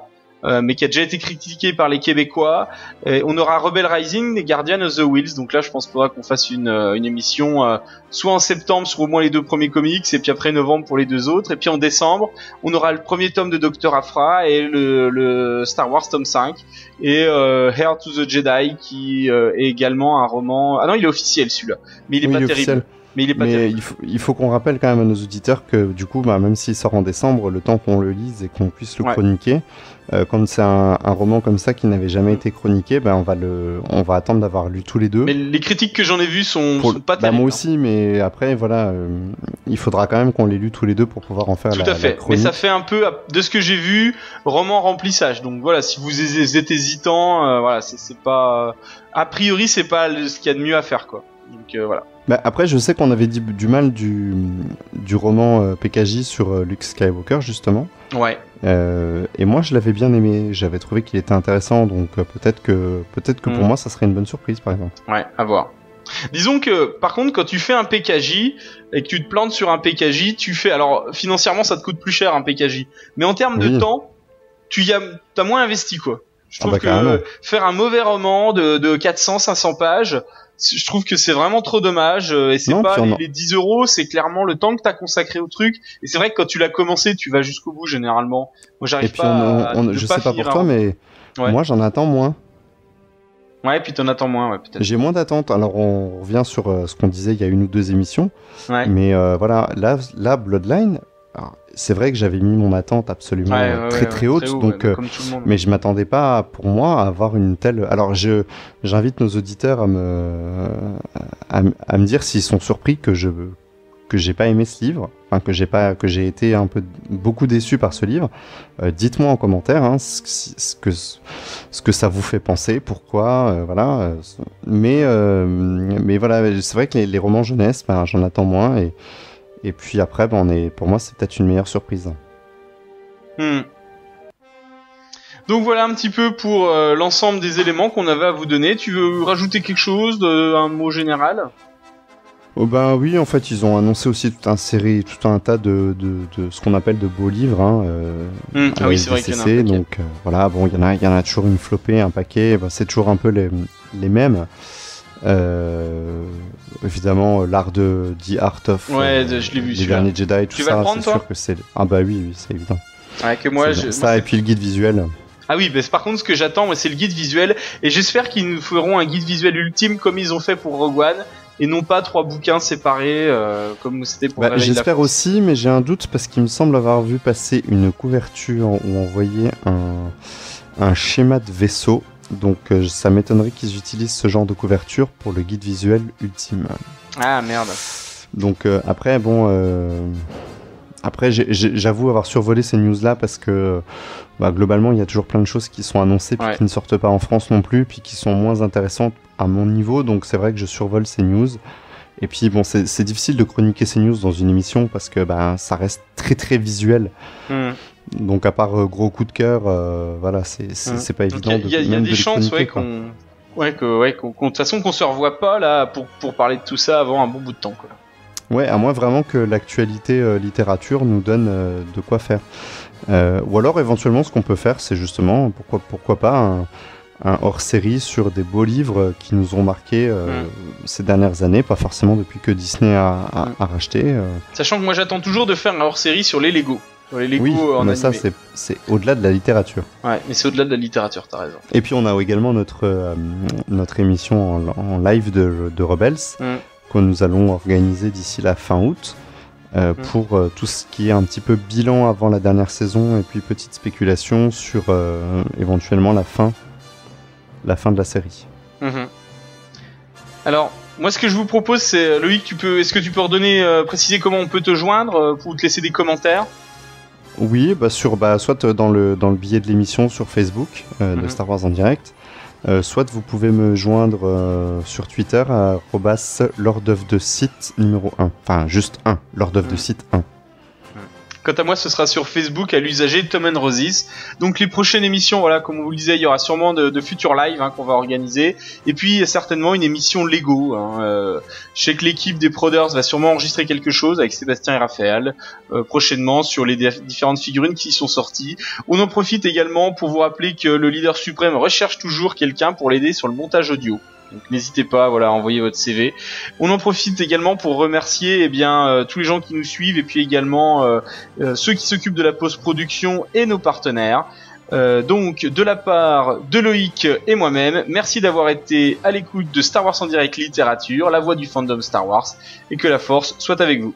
mais qui a déjà été critiqué par les Québécois. Et on aura Rebel Rising et Guardian of the Wheels, donc là je pense qu'il faudra qu'on fasse une émission soit en septembre sur au moins les deux premiers comics et puis après novembre pour les deux autres. Et puis en décembre on aura le premier tome de Docteur Aphra et le Star Wars tome 5 et Heir to the Jedi qui est également un roman. Ah non il est officiel celui-là, mais il est pas terrible. Officiel. Mais il est pas terrible. Il faut qu'on rappelle quand même à nos auditeurs que du coup bah, même s'il sort en décembre, le temps qu'on le lise et qu'on puisse le chroniquer, quand c'est un roman comme ça qui n'avait jamais été chroniqué, bah, on va attendre d'avoir lu tous les deux. Mais les critiques que j'en ai vues sont pas terribles. Bah, moi aussi, mais après voilà, il faudra quand même qu'on les lue tous les deux pour pouvoir en faire la chronique. Tout à fait, mais ça fait un peu, de ce que j'ai vu, roman remplissage. Donc voilà, si vous êtes hésitant, voilà, c'est pas... A priori, c'est pas ce qu'il y a de mieux à faire, quoi. Donc voilà. Bah après, je sais qu'on avait dit du mal du roman PKJ sur Luke Skywalker, justement. Ouais. Et moi, je l'avais bien aimé. J'avais trouvé qu'il était intéressant, donc peut-être que pour moi, ça serait une bonne surprise, par exemple. Ouais, à voir. Disons que, par contre, quand tu fais un PKJ et que tu te plantes sur un PKJ, tu fais... Alors, financièrement, ça te coûte plus cher, un PKJ. Mais en termes de temps, t'as moins investi, quoi. Je trouve que faire un mauvais roman de 400-500 pages... Je trouve que c'est vraiment trop dommage, et c'est pas les 10€, c'est clairement le temps que t'as consacré au truc, et c'est vrai que quand tu l'as commencé, tu vas jusqu'au bout, généralement. Moi, j'arrive pas à je sais pas pour toi, mais moi, j'en attends moins. Ouais, puis t'en attends moins, ouais, peut-être. J'ai moins d'attentes, alors on revient sur ce qu'on disait il y a une ou deux émissions, mais voilà, là, Bloodline... Alors, c'est vrai que j'avais mis mon attente absolument très haute, très haut, donc, mais je m'attendais pas, pour moi, à avoir une telle... Alors, j'invite nos auditeurs à me dire s'ils sont surpris que j'ai pas aimé ce livre, enfin que j'ai été beaucoup déçu par ce livre. Dites-moi en commentaire hein, ce que ça vous fait penser, pourquoi, voilà. Mais voilà, c'est vrai que les romans jeunesse, ben, j'en attends moins et puis après, pour moi, c'est peut-être une meilleure surprise. Donc voilà un petit peu pour l'ensemble des éléments qu'on avait à vous donner. Tu veux rajouter quelque chose, un mot général ? Oh ben oui, en fait, ils ont annoncé aussi tout un tas de ce qu'on appelle de beaux livres. Hein, ah oui, c'est vrai qu'il y en a un paquet. Donc voilà, bon, il y en a toujours une flopée, un paquet. Ben, c'est toujours un peu les mêmes. Évidemment l'art de The Art of je l'ai vu, les derniers Jedi, tout ça, c'est sûr que c'est... Ah bah oui, c'est évident. Ouais, que moi, ça et puis le guide visuel. Ah oui, bah, par contre ce que j'attends, c'est le guide visuel, et j'espère qu'ils nous feront un guide visuel ultime comme ils ont fait pour Rogue One, et non pas trois bouquins séparés comme c'était pour la j'espère aussi, mais j'ai un doute parce qu'il me semble avoir vu passer une couverture où on voyait un schéma de vaisseau, donc ça m'étonnerait qu'ils utilisent ce genre de couverture pour le guide visuel ultime. Ah merde. Donc après bon après j'avoue avoir survolé ces news là parce que bah, globalement il y a toujours plein de choses qui sont annoncées puis qui ne sortent pas en France non plus puis qui sont moins intéressantes à mon niveau, donc c'est vrai que je survole ces news et puis bon c'est difficile de chroniquer ces news dans une émission parce que bah, ça reste très très visuel. Donc à part gros coup de cœur voilà c'est pas évident. Il y a des chances qu'on de toute façon qu'on se revoit pas là pour parler de tout ça avant un bon bout de temps quoi. Ouais, à moins vraiment que l'actualité littérature nous donne de quoi faire. Ou alors éventuellement ce qu'on peut faire c'est justement pourquoi pas un hors-série sur des beaux livres qui nous ont marqué ces dernières années, pas forcément depuis que Disney a racheté. Sachant que moi j'attends toujours de faire un hors-série sur les Lego. Oui, en mais animé. Ça c'est au-delà de la littérature. Ouais, mais c'est au-delà de la littérature, t'as raison. Et puis on a également notre émission en live de Rebels que nous allons organiser d'ici la fin août pour tout ce qui est un petit peu bilan avant la dernière saison et puis petite spéculation sur éventuellement la fin de la série. Alors moi ce que je vous propose c'est Loïc, est-ce que tu peux redonner préciser comment on peut te joindre pour te laisser des commentaires? Oui, soit dans le billet de l'émission sur Facebook de Star Wars en direct, soit vous pouvez me joindre sur Twitter à @lordofthesite numéro 1, enfin juste 1, lordofthesite 1. Quant à moi, ce sera sur Facebook à l'usager Tom and Roses. Donc les prochaines émissions, voilà, comme on vous le disait, il y aura sûrement de futurs lives qu'on va organiser. Et puis certainement une émission Lego. Je sais que l'équipe des Proders va sûrement enregistrer quelque chose avec Sébastien et Raphaël prochainement sur les différentes figurines qui sont sorties. On en profite également pour vous rappeler que le leader suprême recherche toujours quelqu'un pour l'aider sur le montage audio. Donc n'hésitez pas, voilà, à envoyer votre CV. On en profite également pour remercier tous les gens qui nous suivent et puis également ceux qui s'occupent de la post-production et nos partenaires. Donc de la part de Loïc et moi-même, merci d'avoir été à l'écoute de Star Wars en direct littérature, la voix du fandom Star Wars, et que la force soit avec vous.